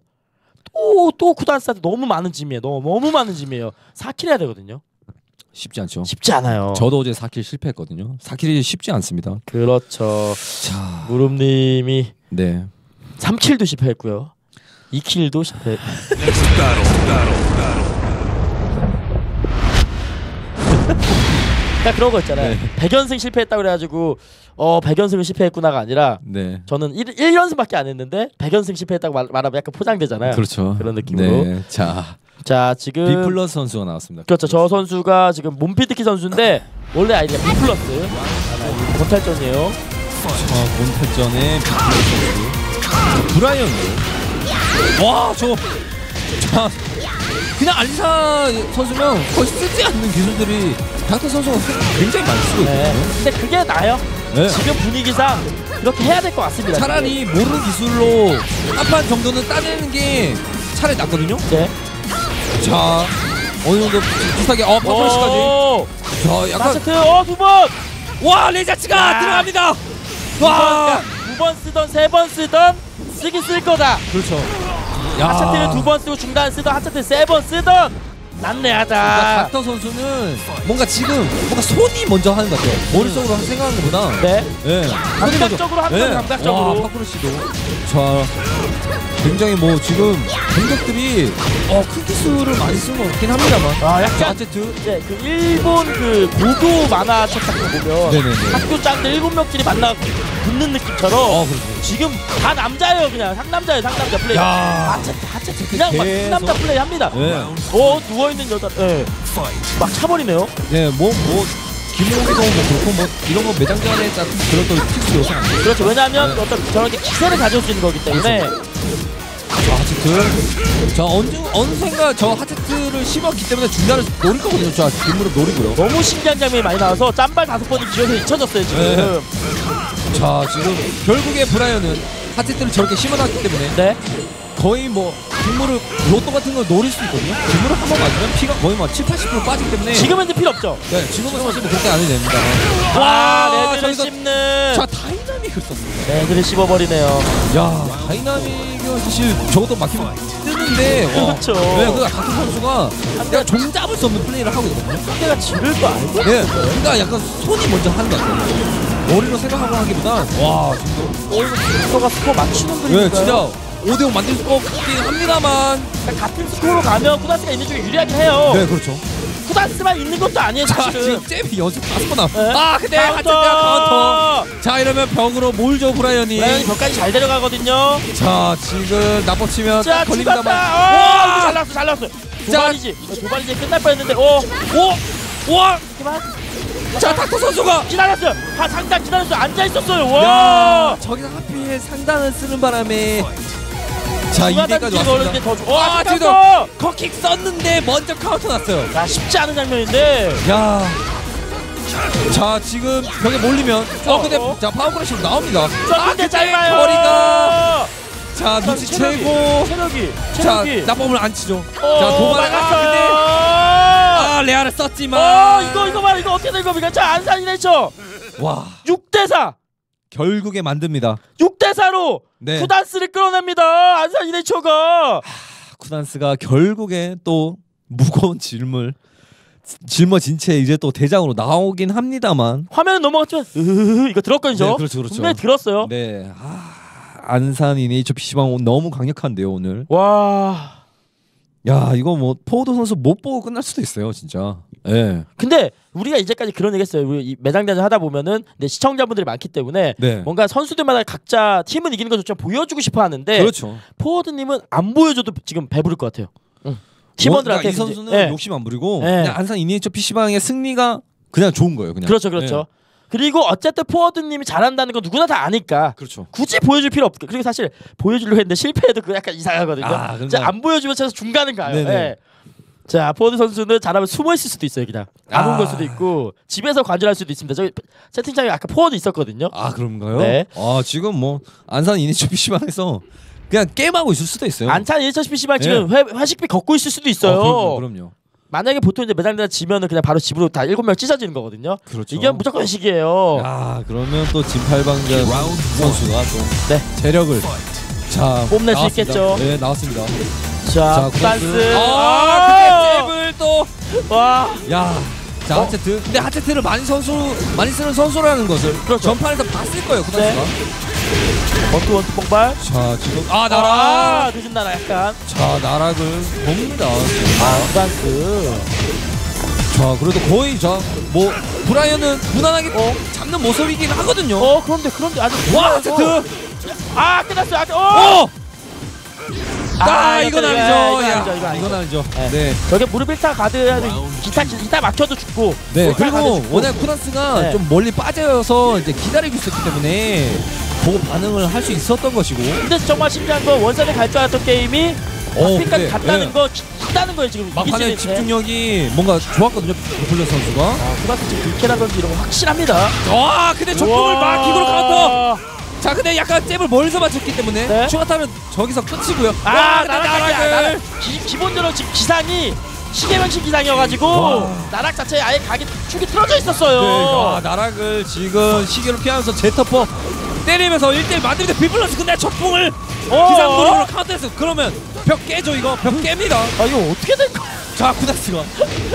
또, 또 쿠단스한테 너무 많은 짐이에요. 너무, 너무 많은 짐이에요. 사 킬 해야 되거든요. 쉽지 않죠. 쉽지 않아요. 저도 어제 사 킬 실패했거든요. 사 킬이 쉽지 않습니다. 그렇죠. 자, 무릎님이 네 삼 킬도 실패했고요. 이 킬도 실패했고 딱 그런 거 있잖아요. 네. 백 연승 실패했다고 그래가지고 어 백 연승을 실패했구나가 아니라 네. 저는 일, 일 연승밖에 안 했는데 백 연승 실패했다고 말, 말하면 약간 포장되잖아요. 그렇죠. 그런 느낌으로. 네. 자, 자 지금 비플러스 선수가 나왔습니다. 그렇죠. 비플러스. 저 선수가 지금 몸피드키 선수인데 원래 아이디가 비플러스. 아, 본탈전이에요. 어, 본탈전에 비플러스 브라이언. 와, 저 자, 그냥 알리사 선수면 거의 쓰지 않는 기술들이 닥터 선수가 굉장히 많이 쓰고 있거든요. 네. 근데 그게 나아요. 네. 지금 분위기상 이렇게 해야 될 것 같습니다. 차라리 지금. 모르는 기술로 한판 정도는 따내는 게 차라리 낫거든요. 네. 자, 어느 정도 비슷하게 어 파크레시까지. 자, 약간 세트 어 두 번. 와, 레자치가 들어갑니다. 와, 두 번 쓰던 세 번 쓰던 쓰기 쓸 거다. 그렇죠. 하차트를 두 번 쓰고 중단 쓰던 하차트 세 번 쓰던. 난내하다. 그러니까 닥터 선수는 뭔가 지금 뭔가 손이 먼저 하는 것 같아요. 머릿속으로 음. 생각하는 것보다. 네. 네. 감각적으로 합니다. 네. 감각적으로. 파쿠르 씨도. 자, 굉장히 뭐 지금 공격들이 어, 큰 기술을 많이 쓰는 것 같긴 합니다만. 아, 약간 아제트. 네, 그 일본 그 고도 만화책 같은 거 보면 네네네. 학교 짱들 일곱 명끼리 만나 붙는 느낌처럼. 어, 지금 다 남자예요, 그냥 상남자예요, 상남자 플레이. 아제트, 아제트 그냥 막 상남자 플레이 합니다. 네. 어, 누워. 있는 여자, 예, 막 차버리네요. 네, 뭐 뭐 김용기도 뭐 그렇고 뭐 이런 거 매장전에 딱 들었던 픽스 요소. 그렇죠. 왜냐하면 네. 어떤 저렇게 기세를 가져올 수 있는 거기 때문에. 저 하체트, 저 언제 언젠가 저 하체트를 심었기 때문에 중간을 노릴 거거든요. 저 뒷무릎 노리고요. 너무 신기한 장면이 많이 나와서 짬발 다섯 번이 기어서 잊혀졌어요 지금. 네. 자, 지금 결국에 브라이언은 하체트를 저렇게 심어놨기 때문에. 네. 거의 뭐 뒷무릎 로또 같은 걸 노릴 수 있거든요. 뒷무릎 한번 맞으면 피가 거의 막 칠, 팔십 퍼센트 빠지기 때문에 지금은 이제 필요 없죠. 네, 지금은 사실 뭐 그렇게 안 해도 됩니다. 와, 와 레드를 씹는. 자, 다이나믹을 썼습니다. 레드를 씹어버리네요. 야, 다이나믹은 사실 저것도 막히면 뜨는데 그렇죠. 네, 그러니까 닥터 선수가 내가 종 잡을 수 없는 플레이를 하고 있거든요. 상대가 지를 거 알고 네, 그러니까 약간 손이 먼저 하는 것 같아요. 머리로 생각하고 하기보다 와, 진짜 어, 이거 닥터가 스코어 맞추는 그림인가요? 네, 진짜 오 대 오 만들 수 없긴 합니다만 그러니까 같은 스코어로 가면 쿠다스가 있는 쪽에 유리하긴 해요. 네, 그렇죠. 쿠다스만 있는 것도 아니에요, 사실은. 잽이 연속 다섯 번 나와. 네. 아, 근데 한참 카운터. 자, 이러면 벽으로 몰죠, 브라이언이. 브라이언이 벽까지 잘 데려가거든요. 자, 지금 나법 치면 자, 걸립니다만. 와, 이거 잘 나왔어, 잘 나왔어. 도발이지. 도발이지 끝날 뻔했는데. 오, 오, 와. 자, 닥터 선수가 기다렸어요. 다 상단 기다렸어요. 앉아 있었어요. 와. 저기서 하필 상단을 쓰는 바람에 자, 이 대까지 왔습니다. 와, 닥터! 컷킥 썼는데 먼저 카운터 났어요. 야, 쉽지 않은 장면인데. 야. 자, 지금 벽에 몰리면 어, 어 근데 어. 자, 파워크래시로 나옵니다. 아, 근데 짧아요. 거리가. 자, 눈치 최고. 체력이. 체력이. 자, 나법을 안 치죠. 어, 자, 도발을 아, 근데 아, 레아를 썼지만 어, 이거 이거 봐라. 이거 어떻게 된 겁니까? 자, 안산 이네이처 와 육 대 사 결국에 만듭니다. 육 대 사로 네. 쿠단스를 끌어냅니다. 안산 이네이처가 하, 쿠단스가 결국에 또 무거운 질물 짊어진 채 이제 또 대장으로 나오긴 합니다만 화면은 넘어갔죠. 이거 들었거든요. 네, 그렇죠, 그렇죠. 분명히 들었어요. 네, 아, 안산 이네이처 피씨방 너무 강력한데요 오늘. 와. 야, 이거 뭐 포워드 선수 못 보고 끝날 수도 있어요, 진짜. 예. 근데 우리가 이제까지 그런 얘기했어요. 우리 매장대전 하다 보면은 근데 시청자분들이 많기 때문에 네. 뭔가 선수들마다 각자 팀은 이기는 거 좋죠. 보여주고 싶어 하는데 그렇죠. 포워드님은 안 보여줘도 지금 배부를 것 같아요. 응. 팀원들한테 뭐, 그러니까 이 선수는 예. 욕심 안 부리고 예. 그냥 안산 이네이처 피씨방의 승리가 그냥 좋은 거예요, 그냥. 그렇죠, 그렇죠. 예. 그리고 어쨌든 포워드님이 잘한다는 건 누구나 다 아니까 그렇죠. 굳이 보여줄 필요 없고 그리고 사실 보여주려고 했는데 실패해도 그거 약간 이상하거든요. 아, 진짜 안 보여주면 계속 중간은 가요. 네. 자, 포워드 선수는 잘하면 숨어있을 수도 있어요. 그냥 안 온 걸 아. 수도 있고 집에서 관절할 수도 있습니다. 저기 채팅창에 아까 포워드 있었거든요. 아, 그런가요? 네. 아, 지금 뭐 안산 이네이처 피씨방에서 그냥 게임하고 있을 수도 있어요. 안산 이네이처 피씨방 지금 네. 회, 회식비 걷고 있을 수도 있어요. 어, 그럼요, 그럼요. 만약에 보통 이제 매장대가 지면은 그냥 바로 집으로 다 일곱 명 찢어지는 거거든요. 그렇죠. 이게 무조건 식이에요. 아, 그러면 또 진팔방자 선수가 또 네. 재력을 자 뽐낼 수 있겠죠. 네, 나왔습니다. 자, 쿠단스. 아, 근데 잽을 또 와. 야. 자, 어? 하체트. 근데 하체트를 많이 선수 많이 쓰는 선수라는 것을 그렇죠. 전판에서 봤을 거예요, 쿠단스가. 원투 원투 폭발. 자, 지금 아, 나락. 아, 늦은 나락 약간. 자, 나락을 봅니다. 아, 쿠단스. 자, 그래도 거의 자, 뭐 브라이언은 무난하게 어? 잡는 모습이긴 하거든요. 어, 그런데 그런데 아직 와, 하체트. 아, 끝났어요. 아, 어! 아, 아 이건 아니죠. 야, 이건 아니죠. 야, 이건 아니죠. 네. 네. 여기 무릎 일타 가드야 기타 기타 막혀도 죽고. 네. 그리고 워낙 쿠단스가 네. 좀 멀리 빠져서 이제 기다리고 있었기 때문에 보고 반응을 할 수 있었던 것이고. 근데 정말 신기한 건 원산에 갈 줄 알았던 게임이 탑픽까지 어, 갔다는 네. 거, 갔다는 거예요 지금. 막판에 집중력이 네. 뭔가 좋았거든요. 비플러스 선수가. 아, 쿠단스 지금 불쾌라든지 이런 거 확실합니다. 와, 근데 적금을 막 기구로 카운터. 자, 근데 약간 잽을 멀리서 맞췄기 때문에 네? 추가 타면 저기서 끝이고요. 아, 와, 나락이야, 나락. 기, 기본적으로 지금 기상이 시계면식 기상이어가지고 와. 나락 자체에 아예 각이 축이 틀어져 있었어요. 네, 아, 나락을 지금 시계로 피하면서 제터퍼 때리면서 일 대 일 만들면 비플러스 근데 적풍을 기상 무릎으로 카운트했어. 그러면 벽 깨죠, 이거. 벽 깹니다. 아, 이거 어떻게 된 거야? 자, 쿠다스가.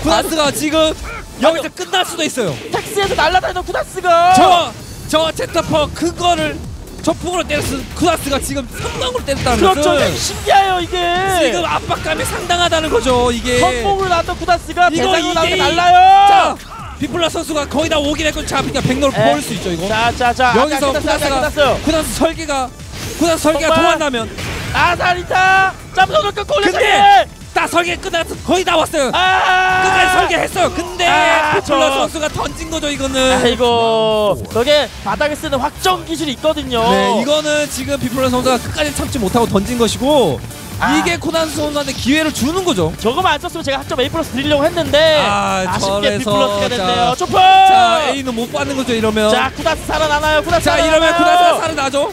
쿠다스가 지금 여기서 끝날 수도 있어요. 택시에서 날아다니던 쿠다스가. 저, 저 제터퍼 그거를 저폭으로 때렸으면 쿠다스가 지금 삼방으로 때렸다는 거죠. 그렇죠. 신기해요 이게. 지금 압박감이 상당하다는 거죠 이게. 저폭으로 나왔던 쿠다스가 대장으로 나오게 날라요. 자, 비플라 선수가 거의 다 오긴 했고 자, 그러니까 백로를 버릴 수 있죠 이거. 자자자. 여기서 쿠다스가 쿠다스 설계가 쿠다스 설계가 통한다면 아사리타 점프를 끊고 올렸어요. 근데 다 설계 끝났어. 거의 다 왔어요. 아 끝까지 설계했어요. 근데 아 비플러 선수가 던진 거죠 이거는. 아이고. 저게 바닥에 쓰는 확정 기술이 있거든요. 네, 이거는 지금 비플러 선수가 끝까지 참지 못하고 던진 것이고 아. 이게 쿠단스 선수한테 기회를 주는 거죠. 저거만 안 썼으면 제가 한 점 A 플러스 드리려고 했는데 아, 아쉽게 비플러스가 됐네요. 초퍼. 자, A는 못 받는 거죠 이러면. 자, 쿠다스 살아나나요? 쿠다스. 자, 살아나나요? 이러면 쿠다스가 살아나죠.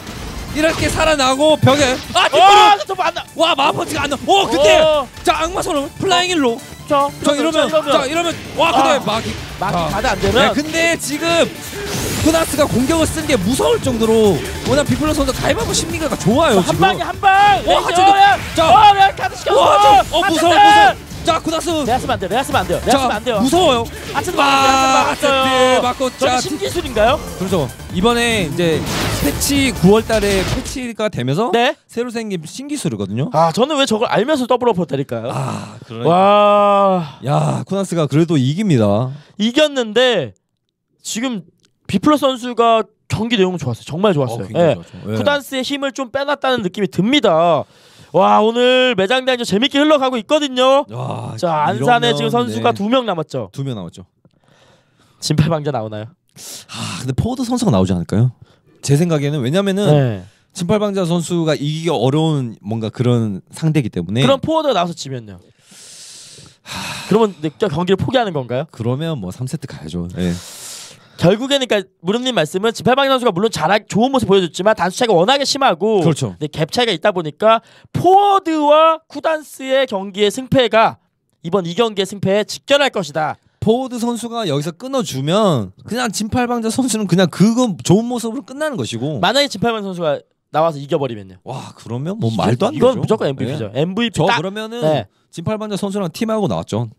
이렇게 살아나고 벽에 아, 뒷부분! 와, 마법지가 안 나. 오, 근데 오. 자, 악마처럼 플라잉 일로. 자, 자, 이러면 자, 이러면 와, 근데 아. 막이 막이 가다 안 되면. 네, 근데 지금 쿠다스가 공격을 쓴 게 무서울 정도로 워낙 비플러스 선수 가위바위보 심리가 좋아요. 한 지금. 방에 한 방. 와, 하체트. 자, 와, 왜 카드 시켰어? 와, 어, 무서워, 무서워. 자, 쿠다스. 내하시면 안 돼요. 내하시면 안 돼요. 내하시면 안 돼요. 무서워요. 하체트 맞았어요. 맞고 자, 신기술인가요? 그렇죠. 이번에 이제 패치 구월 달에 패치가 되면서 네? 새로 생긴 신기술이거든요. 아 저는 왜 저걸 알면서 더블업 했다니까요. 아 그러니까. 와. 야 쿠단스가 그래도 이깁니다. 이겼는데 지금 비플러스 선수가 경기 내용 좋았어요. 정말 좋았어요. 어, 예. 예. 쿠단스의 힘을 좀 빼놨다는 느낌이 듭니다. 와 오늘 매장단이 재밌게 흘러가고 있거든요. 와, 자 안산에 지금 선수가 네. 두 명 남았죠. 두 명 남았죠. 진팔방자 나오나요? 아 근데 포워드 선수가 나오지 않을까요? 제 생각에는 왜냐면은 네. 진팔방자 선수가 이기기 어려운 뭔가 그런 상대이기 때문에. 그럼 포워드가 나와서 지면요? 하... 그러면 경기를 포기하는 건가요? 그러면 뭐 삼 세트 가야죠. 네. 결국에는 그러니까 무릎님 말씀은 진팔방자 선수가 물론 잘하기 좋은 모습 보여줬지만 단수 차이가 워낙에 심하고 그렇죠. 근데 갭 차이가 있다 보니까 포워드와 쿠단스의 경기의 승패가 이번 이 경기의 승패에 직결할 것이다. 포워드 선수가 여기서 끊어주면 그냥 진팔방자 선수는 그냥 그건 좋은 모습으로 끝나는 것이고 만약에 진팔방자 선수가 나와서 이겨버리면요? 와 그러면 뭐 말도 안 되죠. 이건 무조건 엠브이피죠. 네. 엠브이피 저 딱! 그러면은 네. 진팔방자 선수랑 팀하고 나왔죠.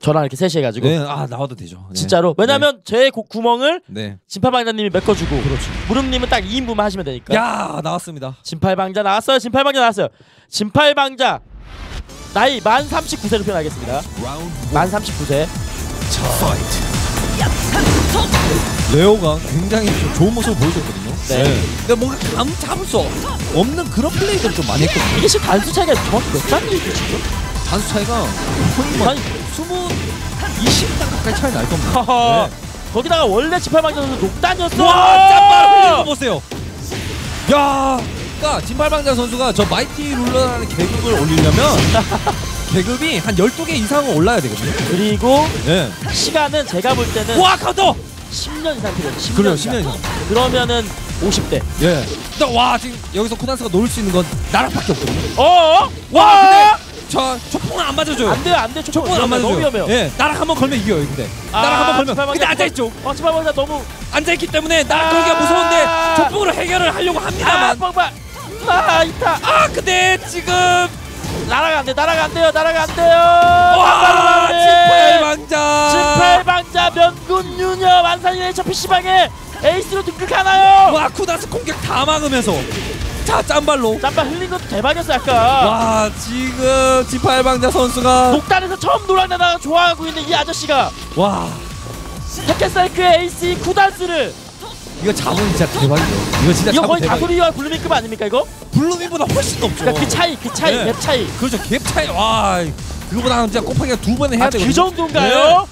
저랑 이렇게 셋이 해가지고 네. 아 나와도 되죠. 네. 진짜로? 왜냐면 네. 제 구멍을 네. 진팔방자님이 메꿔주고 그렇죠. 무릎님은 딱 이 인분만 하시면 되니까. 야 나왔습니다. 진팔방자 나왔어요. 진팔방자 나왔어요. 진팔방자 나이 만 삼십구 세로 표현하겠습니다. 만 삼십구 세 자, 레오가 굉장히 좋은 모습을 보여줬거든요. 네. 네. 근데 뭔가 감 잡을 수 없는 그런 플레이들 좀 많이 했거든요. 이게 지금 단수 차이가 정확히 몇 단이에요 지금? 단수 차이가 거의 이십 단 가까이 차이 날 겁니다. 네. 거기다가 원래 진팔방자 선수 육 단이었어. 와, 짬바로 이거 보세요. 야, 그러니까 진팔방자 선수가 저 마이티 룰러라는 계급을 올리려면. 계급이 한 열두 개 이상은 올라야 되거든요. 그리고 네. 시간은 제가 볼 때는 와 카운터! 십 년 이상 필요해요. 십 년 그래요, 이상. 십 년 이상. 그러면은 오십 대. 예. 근데 와 지금 여기서 쿠단스가 노릴 수 있는 건 나락밖에 없거든요. 어어? 와 근데 저 초풍은 안 맞아줘요. 안 돼요 안 돼요. 초풍은, 초풍은 안 맞아줘요. 너무 위험해요. 예. 나락 한번 걸면 이겨요 근데. 아, 나락 한번 걸면. 근데 방향 앉아있죠. 어, 치파방자 너무 앉아있기 때문에 나락 걸기가 아 무서운데 초풍으로 해결을 하려고 합니다만. 아, 아 이타. 아 근데 지금 날아가 안돼 날아가 안돼요 날아가 안돼요. 와 진팔방자 진팔방자 면곤륜협 안산 이네이처 피씨방에 에이스로 등극하나요. 와 쿠단스 공격 다 막으면서 자 짬발로 짬발 흘린 것도 대박이었어 아까. 와 지금 진팔방자 선수가 독단에서 처음 노랑나다가 좋아하고 있는 이 아저씨가 와 해켓사이크의 에이스인 쿠단스를 이거 잡으면 진짜 대박이죠. 이거 진짜 이거 거의 다구리와 블루밍급 아닙니까 이거? 블루밍보다 훨씬 넘죠. 그러니까 그 차이, 그 차이, 네. 갭 차이. 그렇죠, 갭 차이. 와, 그거보다 진짜 곱하기가 두 번에 해야 아, 되거든요. 그 정도인가요?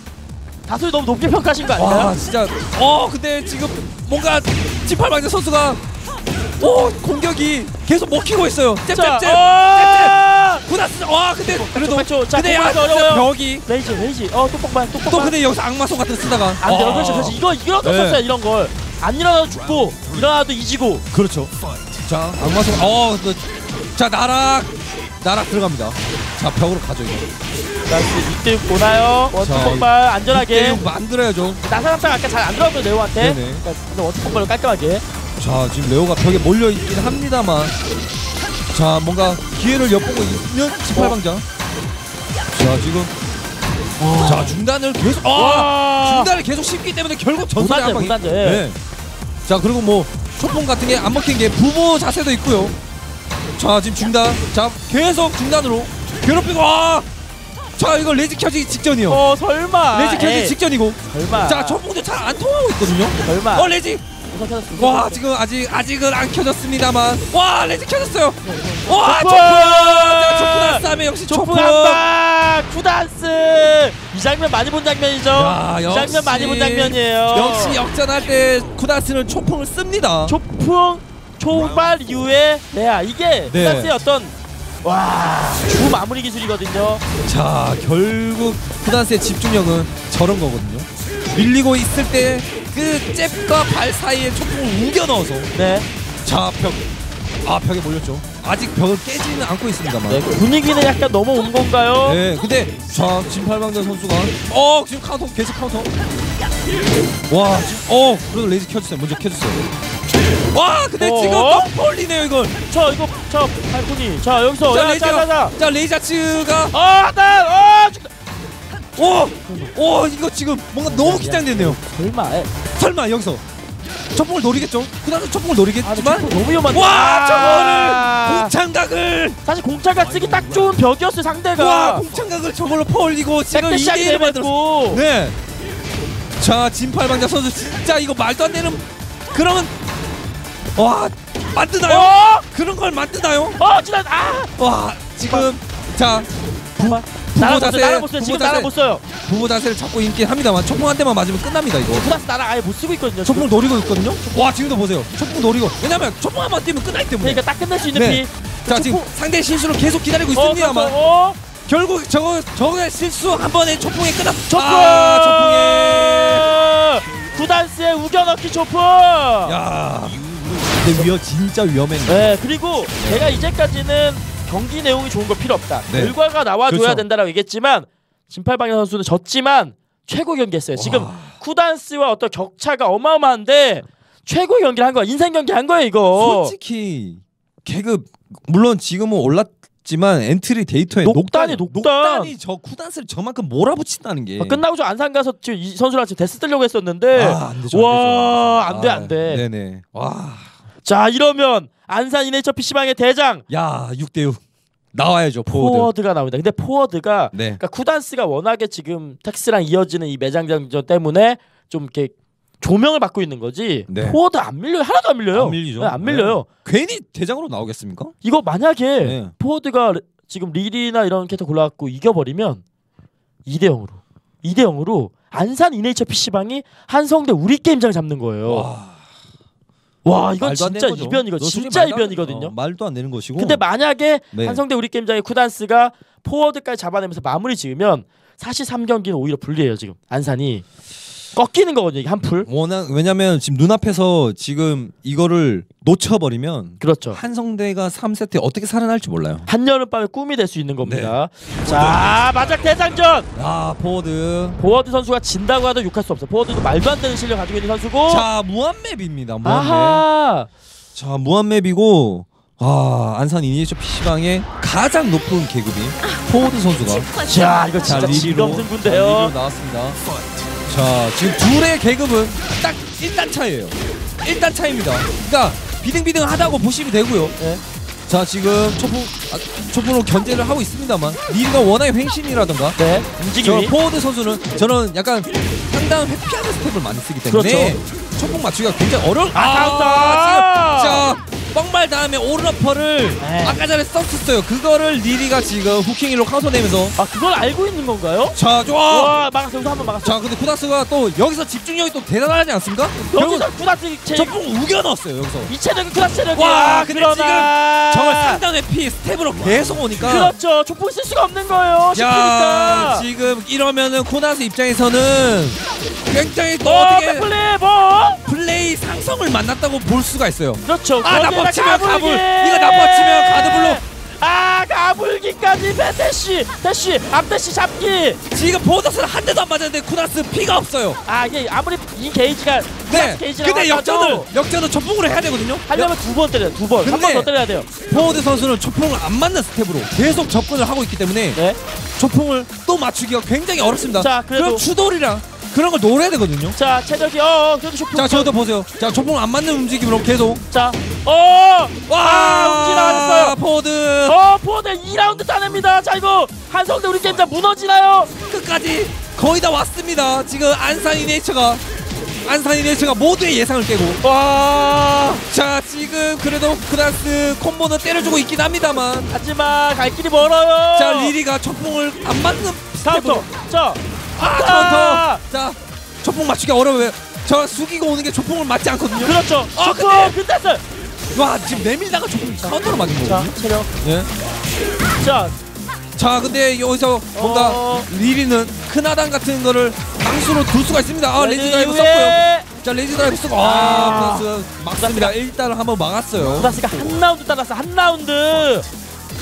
네. 다소 너무 높게 평가하신 거 아닌가요? 와, 진짜. 어, 근데 지금 뭔가 진팔방자 선수가 오 공격이 계속 먹히고 있어요. 잽, 자, 잽, 잽, 어 잽, 잽. 구나스. 와, 근데 그래도 팔 초, 팔 초. 자, 근데 야, 진짜 벽이. 레이지, 레이지. 어, 똑똑반, 똑똑반. 또 근데 여기서 악마손 같은 거 쓰다가. 안 돼, 그렇죠, 그렇죠. 이거 이러도 네. 썼어요, 이런 걸. 안 일어나도 죽고 일어나도 이지고 그렇죠. 자 악마손 어, 자 나락 나락 들어갑니다. 자 벽으로 가죠 이거. 자 육 대 육 보나요? 원투폭발 안전하게 육 대 육 만들어야죠. 나사람상 아까 잘 안 들어가면 레오한테 그러니까 원투폭발로 깔끔하게. 자 지금 레오가 벽에 몰려있긴 합니다만 자 뭔가 기회를 엿보고 있는 진팔방자. 어. 자 지금 오. 자 중단을 계속 아! 중단을 계속 씹기 때문에 결국 전술에 한 방이 네. 자 그리고 뭐 초풍 같은 게 안 먹힌 게 부모 자세도 있고요. 자 지금 중단 자 계속 중단으로 괴롭히고 와! 자 이거 레지 켜지기 직전이요. 어 설마 레지 켜지기 에이. 직전이고 설마 자 초풍도 잘 안 통하고 있거든요. 설마 어 레지 와 지금 아직 아직은 안 켜졌습니다만 와 레지 켜졌어요. 와 초풍 초풍 싸움에 역시 초풍 쿠단스 이 장면 많이 본 장면이죠. 야, 역시, 이 장면 많이 본 장면이에요. 역시 역전할 때 쿠단스는 초풍을 씁니다. 초풍 초발 이후에 레아 이게 네. 쿠단스의 어떤 와 주 마무리 기술이거든요. 자 결국 쿠단스의 집중력은 저런 거거든요. 밀리고 있을 때 그 잽과 발 사이에 초풍을 우겨 넣어서 네. 자 벽 아 벽에 몰렸죠. 아직 벽은 깨지는 않고 있습니다만 네, 분위기는 약간 넘어온 건가요? 네 근데 자 진팔방자 선수가 어 지금 카운터 계속 카운터 와 지금 어 그래도 레이지 켜주세요. 먼저 켜주세요. 와 근데 어? 지금 덤벌리네요 이걸. 자 이거 자 발코니 자 여기서 자 레이자 자 레이자츠가 아 나 어 오 오 이거 지금 뭔가 너무 긴장되네요. 설마 설마 여기서 첫봉을 노리겠죠. 그다음에 첫봉을 노리겠지만 아니, 너무 위험한데. 와, 저거를 공창각을 사실 공창각 쓰기 딱 좋은 벽이었어요 상대가. 와, 공창각을 저걸로 퍼올리고 지금 이 대일을 만들었고. 네. 자, 진팔방자 선수 진짜 이거 말도 안 되는. 그러면 와 만드나요? 어? 그런 걸 만드나요? 어, 지난 아. 와, 지금 자. 부모 자세, 날아보세요. 지금 날아보세요. 부모 자세를 잡고 있긴 합니다만 초풍 한 대만 맞으면 끝납니다 이거. 쿠단스 나랑 아예 못 쓰고 있거든요. 초풍 노리고 있거든요. 와, 지금도 보세요. 초풍 노리고. 왜냐면 초풍 한번 뛰면 끝나기 때문에. 그러니까 딱 끝날 수 있는 네. 피. 자, 지금 상대 실수를 계속 기다리고 있습니다만. 어, 어. 결국 저거 저거의 실수 한 번에 초풍에 끝났. 초풍. 아, 초풍에. 쿠단스의 우겨넣기 초풍. 야. 근데 위험 진짜 위험했네. 네, 그리고 제가 이제까지는. 경기 내용이 좋은 거 필요 없다. 네. 결과가 나와줘야 그렇죠. 된다라고 얘기했지만 진팔방자 선수는 졌지만 최고 경기했어요. 와. 지금 쿠단스와 어떤 격차가 어마어마한데 최고 경기를 한 거야. 인생 경기 한 거예요 이거. 솔직히 계급 물론 지금은 올랐지만 엔트리 데이터에 녹단이 녹단. 녹단이 저 쿠단스를 저만큼 몰아붙인다는 게. 아, 끝나고 저 안산 가서 지금 이 선수랑 지금 데스 뜨려고 했었는데. 아, 안 되죠. 와, 안 돼, 안 돼. 아, 네네. 와. 자, 이러면 안산 이네이처 피씨방의 대장. 야, 육 대 육. 나와야죠. 포워드. 포워드가 나옵니다. 근데 포워드가 네. 그러니까 쿠단스가 워낙에 지금 텍스랑 이어지는 이 매장전전 때문에 좀 이렇게 조명을 받고 있는 거지. 네. 포워드 안 밀려요. 하나도 안 밀려요. 안 밀리죠. 네, 안 밀려요. 네. 괜히 대장으로 나오겠습니까? 이거 만약에 네. 포워드가 지금 릴이나 이런 캐릭터 골라갖고 이겨버리면 이 대 영으로 이 대 영으로 안산 이네이처 피씨방이 한성대 우리게임장 잡는 거예요. 와. 와, 이건 진짜 이변 이거 진짜 이변이거든요. 어, 말도 안 되는 것이고. 근데 만약에 네. 한성대 우리게임장의 쿠단스가 포워드까지 잡아내면서 마무리 지으면 사실 삼 경기는 오히려 불리해요. 지금 안산이 꺾이는 거거든요. 이게 한 풀. 워낙 왜냐면 지금 눈앞에서 지금 이거를 놓쳐버리면 그렇죠. 한성대가 삼 세트에 어떻게 살아날지 몰라요. 한여름밤의 꿈이 될 수 있는 겁니다. 네. 자, 마작 대장전. 아, 포워드. 포워드 선수가 진다고 해도 욕할 수 없어. 포워드도 말도 안 되는 실력 가지고 있는 선수고. 자, 무한맵입니다. 무한맵. 아하. 자, 무한맵이고. 아, 안산 이네이처 피씨방의 가장 높은 계급인 포워드 선수가. 자, 이거 진짜 진검승부인데요. 나왔습니다. 자, 지금 둘의 계급은 딱 일 단 차이에요. 일 단 차이입니다. 그러니까 비등비등하다고 보시면 되고요. 네. 자, 지금 초풍, 아, 초풍으로 견제를 하고 있습니다만 니가 워낙에 횡신이라던가 네. 움직임이 포워드 선수는 저는 약간 상당히 회피하는 스텝을 많이 쓰기 때문에 그렇죠. 초풍 맞추기가 굉장히 어려운. 아, 아, 지금 자, 뻥말 다음에 오른어퍼를 네. 아까 전에 썼었어요. 그거를 니리가 지금 후킹일로 카운터내면서. 아, 그걸 알고 있는 건가요? 자, 좋아. 와, 막았어. 여기서 한번 막았어. 자, 근데 쿠다스가 또 여기서 집중력이 또 대단하지 않습니까? 여기서 쿠다스 제... 저뽕 우겨 넣었어요. 여기서 이체력이 쿠다스 체력이야. 와, 근데 그러나... 지금 저걸 상단 회피 스텝으로 계속 오니까 그렇죠. 족봉 쓸 수가 없는 거예요. 야, 지금 이러면은 쿠다스 입장에서는 굉장히 또 어, 어떻게 플레이 뭐? 플레이 상성을 만났다고 볼 수가 있어요. 그렇죠. 아, 치면 가불. 이거 나빠치면 가드블로. 아, 가불기까지 대쉬 대쉬 앞대쉬 잡기. 지금 보너스를 한 대도 안 맞았는데 쿠다스 피가 없어요. 아, 이게 아무리 이 게이지가 네. 게이지가 근데 역전을 역전을 초풍으로 해야 되거든요. 하려면 두 번 때려요. 두 번. 한 번 더 때려야 돼요. 포워드 선수는 초풍을 안 맞는 스텝으로 계속 접근을 하고 있기 때문에 네. 초풍을 또 맞추기가 굉장히 어렵습니다. 자, 그럼 추돌이랑 그런 걸 노려야 되거든요. 자, 체력이 어어 그래도 초풍. 자, 저도 보세요. 자, 초풍 안 맞는 움직임으로 계속. 자, 어! 와! 움직이 나왔어요. 포워드. 어, 포워드 이 라운드 따냅니다. 자, 이거 한성대 우리 게임장 무너지나요? 끝까지 거의 다 왔습니다. 지금 안산 이네이처가 안산 이네이처가 모두의 예상을 깨고. 와! 자, 지금 그래도 쿠단스 콤보는 때려주고 있긴 합니다만. 하지만 갈 길이 멀어요. 자, 리리가 초풍을 안 맞는 스텝으로. 자. 아, 카운터! 자, 초풍 맞추기 어려워요. 저 숙이고 오는 게 초풍을 맞지 않거든요. 그렇죠. 어, 초풍! 근데... 와, 지금 내밀다가 초풍 카운터로 맞은 거거든요. 자, 체력. 예. 자, 자, 근데 여기서 뭔가 어... 리리는 큰 하단 같은 거를 방수로 둘 수가 있습니다. 아, 레지 드라이브 썼고요. 자, 레지 드라이브 쓰고 아, 플러스 막습니다. 일단은 한번 막았어요. 쿠다스가 한 라운드 따라서 한 라운드.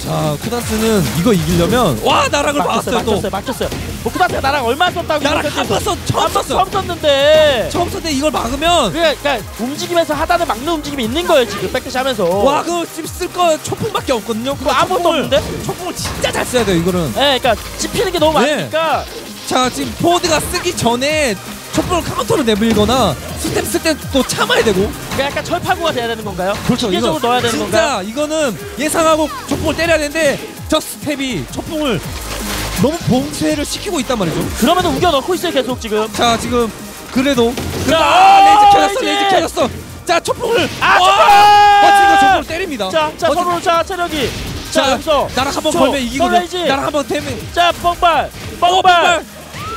자, 쿠다스는 이거 이기려면 와, 나락을 막았어요. 막혔어요, 또. 막혔어요. 뭐 쿠다스가 나락 얼마 썼다고. 나락 한 번 썼, 처음 썼어요. 처음 썼는데. 처음 썼는데 이걸 막으면. 그러니까 움직이면서 하단을 막는 움직임이 있는 거예요, 지금. 백대시 하면서. 와, 그거 지금 쓸 거 초풍밖에 없거든요. 그거 아무것도 없는데? 초풍을 진짜 잘 써야 돼요, 이거는. 네, 그러니까 집히는 게 너무 많으니까. 네. 자, 지금 포워드가 쓰기 전에 촛불을 카운터로 내밀거나 스텝 쓸 때 또 참아야 되고. 그러니까 약간 철파구가 돼야 되는 건가요? 그렇죠. 기계적으로 넣어야 되는 진짜 건가요? 진짜 이거는 예상하고 촛불을 때려야 되는데 저 스텝이 촛불을 너무 봉쇄를 시키고 있단 말이죠. 그러면은 우겨 넣고 있어요 계속 지금. 자 지금 그래도 그래도 아 레이즈 켜졌어 레이즈 켜졌어. 자 촛불을 아 촛불을 촛불을 때립니다. 자자 서로 자 체력이 자, 자 여기서 나랑 한번 걸면 이기거든. 나랑 한번 대면 자 뻥발 뻥발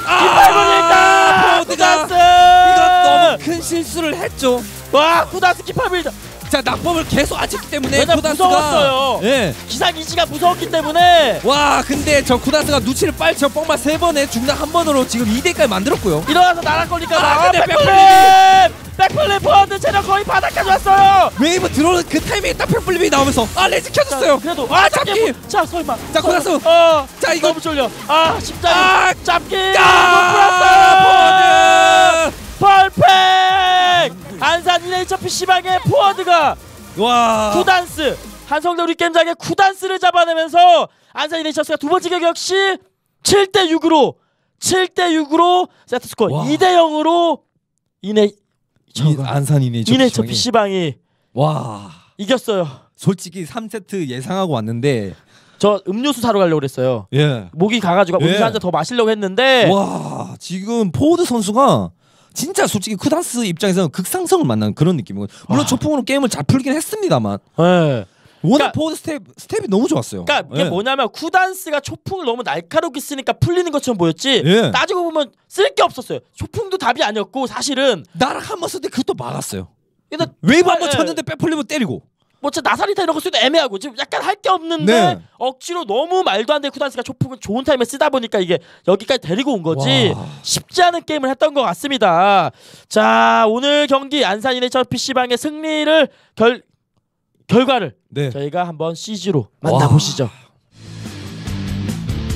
깃발군이다. 쿠단스 이거 너무 큰 실수를 했죠. 와 쿠단스 깃발 밀다. 자 낙법을 계속 안 쳤기 때문에 왜냐면 쿠다스가 무서웠어요. 예. 기상이지가 무서웠기 때문에. 와 근데 저 쿠다스가 누치를 빨리 저 뻥발 세 번에 중단 한 번으로 지금 이 대까지 만들었고요. 일어나서 나락 걸리니까 아, 아 근데 백플립! 백플립 포워드 체력 거의 바닥까지 왔어요. 웨이브 들어오는 그 타이밍에 딱 백플립이 나오면서 아 레지 켜줬어요. 그래도 아 잡기! 자 설마 자 쿠다스 어, 자 이거 너무 졸려. 아 십자리 아, 잡기! 아, 포워드! 퍼펙트! 안산 이네이처 피씨방의 포워드가 와 쿠단스 한성대 우리게임장의 쿠단스를 잡아내면서 안산 이네이처스가 두 번째 경기 역시 칠 대 육으로 칠 대 육으로 세트스코어 이 대 영으로 이네 이, 안산 이네이처, 이네이처 피씨방이 와 이겼어요. 솔직히 삼 세트 예상하고 왔는데 저 음료수 사러 가려고 그랬어요. 예. 목이 가가지고 음료수 예. 한 잔 더 마시려고 했는데 와 지금 포워드 선수가 진짜 솔직히 쿠단스 입장에서는 극상성을 만난 그런 느낌이고 물론 초풍으로 게임을 잘 풀긴 했습니다만 네. 워낙 그러니까, 포워드 스텝, 스텝이 너무 좋았어요. 그러니까 이게 네. 뭐냐면 쿠단스가 초풍을 너무 날카롭게 쓰니까 풀리는 것처럼 보였지 네. 따지고 보면 쓸 게 없었어요. 초풍도 답이 아니었고 사실은 나랑 한번 쓸 때 그것도 막았어요. 근데, 웨이브 한번 네. 쳤는데 백플립을 때리고 뭐 진짜 나사리타 이런 거 쓰도 애매하고 지금 약간 할 게 없는데 네. 억지로 너무 말도 안 되는 쿠단스가 초풍을 좋은 타임에 쓰다 보니까 이게 여기까지 데리고 온 거지 와. 쉽지 않은 게임을 했던 것 같습니다. 자 오늘 경기 안산 이네이처 피씨방의 승리를 결 결과를 네. 저희가 한번 씨지로 만나보시죠.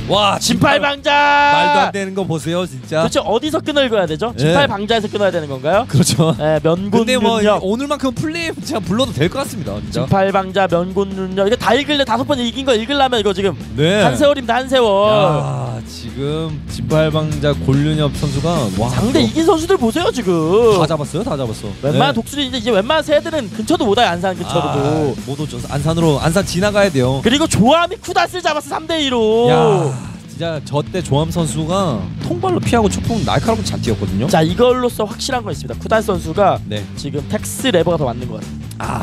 와 진팔방자 말도 안 되는 거 보세요 진짜. 그렇죠. 어디서 끈을 읽어야 되죠? 예. 진팔방자에서 끊어야 되는 건가요? 그렇죠. 예, 면곤륜협. 뭐 오늘만큼 플레이 제가 불러도 될 것 같습니다. 진짜. 진팔방자 면곤륜협 이거 다 읽을래 다섯 번 이긴 거 읽으려면 이거 지금 네. 한 세월입니다 한 세월. 야, 지금 진팔방자 곤륜협 선수가 와 상대 이긴 선수들 보세요 지금. 다 잡았어요 다 잡았어. 웬만한 네. 독수리 이제, 이제 웬만한 새 애들은 근처도 못 와요 안산 근처로도. 아, 못 오죠. 안산으로 안산 지나가야 돼요. 그리고 조암이 쿠다스를 잡았어 삼 대 이로. 야. 진짜 저때 조암 선수가 통발로 피하고 초풍 날카롭게 잘 뛰었거든요. 자 이걸로써 확실한 거 있습니다. 쿠단 선수가 네. 지금 텍스 레버가 더 맞는 것 같아요. 아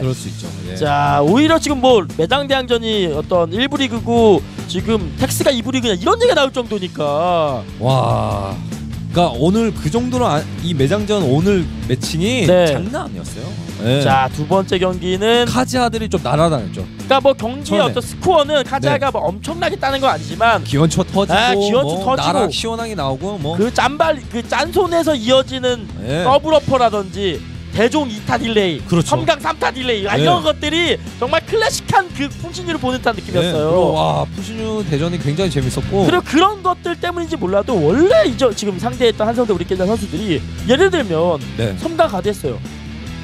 그럴 수 있죠. 예. 자 오히려 지금 뭐 매장 대항전이 어떤 일 부 리그고 지금 텍스가 이 부 리그냐 이런 얘기가 나올 정도니까 와 그러니까 오늘 그 정도로 아, 이 매장전 오늘 매칭이 네. 장난 아니었어요. 예. 자 두 번째 경기는 카자들이 좀 날아다녔죠. 그러니까 뭐 경기의 어떤 스코어는 카자가 네. 뭐 엄청나게 따는 건 아니지만 기원초 터지고, 아, 기원초 뭐 터지고 나락 시원하게 나오고 뭐 그 짠발 그 짠손에서 이어지는 네. 더블어퍼라든지 대종 이 타 딜레이, 그렇죠. 섬강 삼 타 딜레이 네. 이런 것들이 정말 클래식한 그 풍신유를 보는 듯한 느낌이었어요. 네. 와 풍신유 대전이 굉장히 재밌었고 그리고 그런 것들 때문인지 몰라도 원래 이제 지금 상대했던 한성대 우리게임장 선수들이 예를 들면 네. 섬강 가드했어요.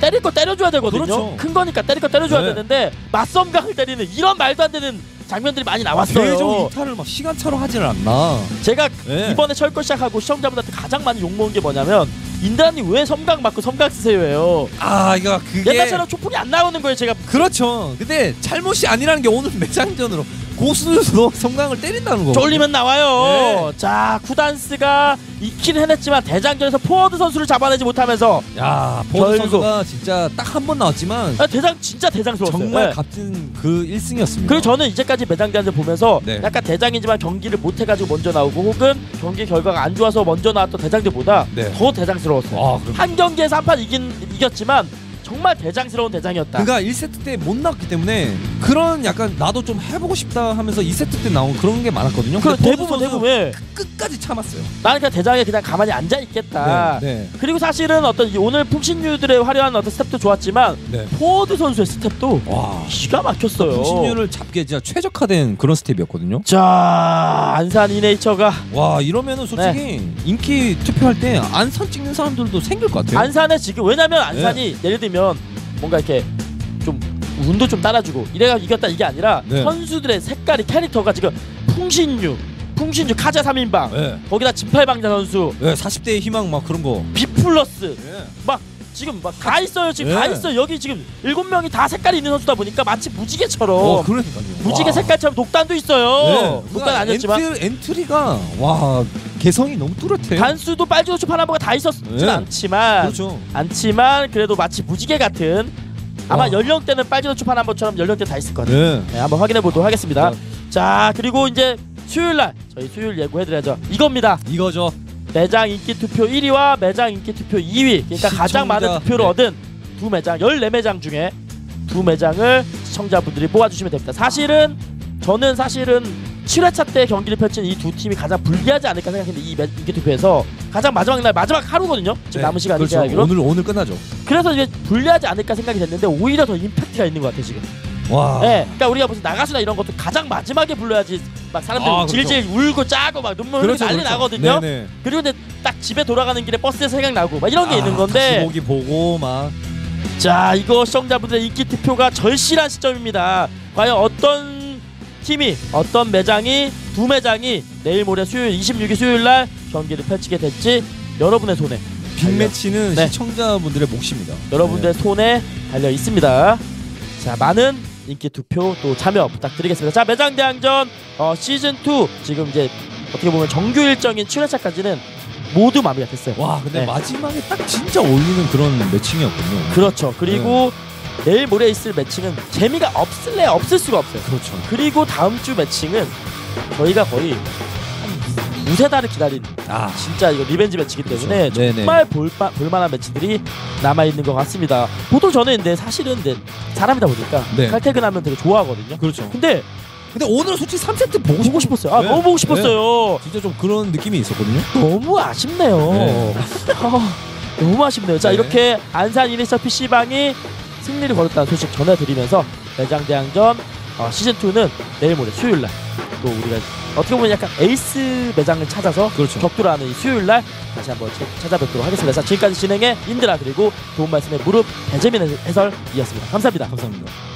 때릴 거 때려줘야 되거든요. 그렇죠. 큰 거니까 때릴 거 때려줘야 네. 되는데 맞섬각을 때리는 이런 말도 안 되는 장면들이 많이 나왔어요. 대종 이 타를 막 시간차로 하지를 않나. 제가 네. 이번에 철권 시작하고 시청자분들한테 가장 많이 욕먹은 게 뭐냐면 인단이 왜 섬각 맞고 섬각 쓰세요예요. 아 이거 그게 옛날처럼 초풍이 안 나오는 거예요 제가. 그렇죠. 근데 잘못이 아니라는 게 오늘 매장전으로 고수도 섬각을 때린다는 거. 졸리면 나와요. 네. 자 쿠단스가 이긴 해냈지만 대장전에서 포워드 선수를 잡아내지 못하면서 야 포워드 선수가 진짜 딱 한 번 나왔지만 아, 대장 진짜 대장스러웠어요. 정말 네. 값진 그 일 승이었습니다. 그리고 저는 이제까지 매장전을 보면서 네. 약간 대장이지만 경기를 못해가지고 먼저 나오고 혹은 경기 결과가 안 좋아서 먼저 나왔던 대장들보다 네. 더 대장스러웠어요. 아, 한 경기에서 한 판 이긴 이겼지만 정말 대장스러운 대장이었다. 그러니까 일 세트 때 못 나왔기 때문에 그런 약간 나도 좀 해보고 싶다 하면서 이 세트 때 나온 그런 게 많았거든요. 그럼 대부분 대부분 끝까지 참았어요. 나는 그냥 대장에 그냥 가만히 앉아 있겠다. 네, 네. 그리고 사실은 어떤 오늘 풍신유들의 화려한 어떤 스텝도 좋았지만 네. 포워드 선수의 스텝도 와, 기가 막혔어요. 풍신유를 잡기에 진짜 최적화된 그런 스텝이었거든요. 자 안산 이네이처가 와 이러면은 솔직히 네. 인기 투표할 때 안산 찍는 사람들도 생길 것 같아요. 안산에 지금 왜냐면 안산이 네. 예를 들면 뭔가 이렇게 좀 운도 좀 따라주고 이래가 이겼다 이게 아니라 네. 선수들의 색깔이 캐릭터가 지금 풍신유, 통신주 카자 삼 인방 네. 거기다 진팔방자 선수 네, 사십 대의 희망 막 그런 거 비플러스 네. 막 지금 막 다 있어요 지금 네. 다 있어요. 여기 지금 일곱 명이 다 색깔이 있는 선수다 보니까 마치 무지개처럼 어, 그러니까요. 무지개 와. 색깔처럼 독단도 있어요. 네. 독단 아니었지만 엔트, 엔트리가 와 개성이 너무 뚜렷해요. 단수도 빨주노초 파나보가 다 있었진 네. 않지만 그렇죠. 않지만 그래도 마치 무지개 같은 아마 와. 연령대는 빨주노초 파나보처럼 연령대 다 있을 거예요. 네. 네, 한번 확인해 보도록 하겠습니다. 아. 자 그리고 이제 수요일날 저희 수요일 예고해드려야죠. 이겁니다. 이거죠. 매장 인기 투표 일 위와 매장 인기 투표 이 위 그러니까 시청자, 가장 많은 투표를 네. 얻은 두 매장 열네 매장 중에 두 매장을 시청자분들이 뽑아주시면 됩니다. 사실은 저는 사실은 칠 회차 때 경기를 펼친 이 두 팀이 가장 불리하지 않을까 생각했는데 이 매, 인기 투표에서 가장 마지막 날 마지막 하루거든요. 지금 네, 남은 시간이 그렇죠. 생각하기로. 오늘 오늘 끝나죠. 그래서 이제 불리하지 않을까 생각이 됐는데 오히려 더 임팩트가 있는 것 같아 지금. 와. 네, 그러니까 우리가 무슨 나가수나 이런 것도 가장 마지막에 불러야지 막 사람들이 아, 그렇죠. 질질 울고 짜고 막 눈물 흘리고 그렇죠, 난리 그렇죠. 나거든요. 네네. 그리고 근데 딱 집에 돌아가는 길에 버스에서 생각나고 막 이런 게 아, 있는 건데. 보기 보고 막. 자, 이거 시청자분들의 인기 투표가 절실한 시점입니다. 과연 어떤 팀이, 어떤 매장이, 두 매장이 내일 모레 수요일 이십육 일 수요일 날 경기를 펼치게 될지 여러분의 손에. 빅매치는 네. 시청자분들의 몫입니다. 여러분들의 네. 손에 달려 있습니다. 자, 많은 인기 투표 또 참여 부탁드리겠습니다. 자 매장 대항전 어, 시즌 투 지금 이제 어떻게 보면 정규 일정인 칠 회차까지는 모두 마무리가 됐어요. 와 근데 네. 마지막에 딱 진짜 올리는 그런 매칭이었군요. 그렇죠. 그리고 네. 내일 모레 있을 매칭은 재미가 없을래 없을 수가 없어요. 그렇죠. 그리고 다음 주 매칭은 저희가 거의 두세 달을 기다린 아. 진짜 이거 리벤지 매치이기 때문에 그렇죠. 정말 볼바, 볼만한 매치들이 남아있는 것 같습니다. 보통 저는 근데 사실은 근데 사람이다 보니까 네. 칼퇴근하면 되게 좋아하거든요. 그렇죠. 근데 근데 오늘 솔직히 삼 세트 보고, 보고 싶었어요. 아, 네. 너무 보고 싶었어요. 네. 진짜 좀 그런 느낌이 있었거든요. 너무 아쉽네요. 네. 아, 너무 아쉽네요. 자 네. 이렇게 안산 이네이처 피씨방이 승리를 거뒀다는 소식 전해드리면서 매장대항전 어, 시즌 투는 내일 모레 수요일날 또 우리가 어떻게 보면 약간 에이스 매장을 찾아서 그렇죠. 격돌하는 이 수요일날 다시 한번 찾아뵙도록 하겠습니다. 자, 지금까지 진행의 인드라 그리고 도움 말씀의 무릎 배재민 해설 이었습니다. 감사합니다. 감사합니다.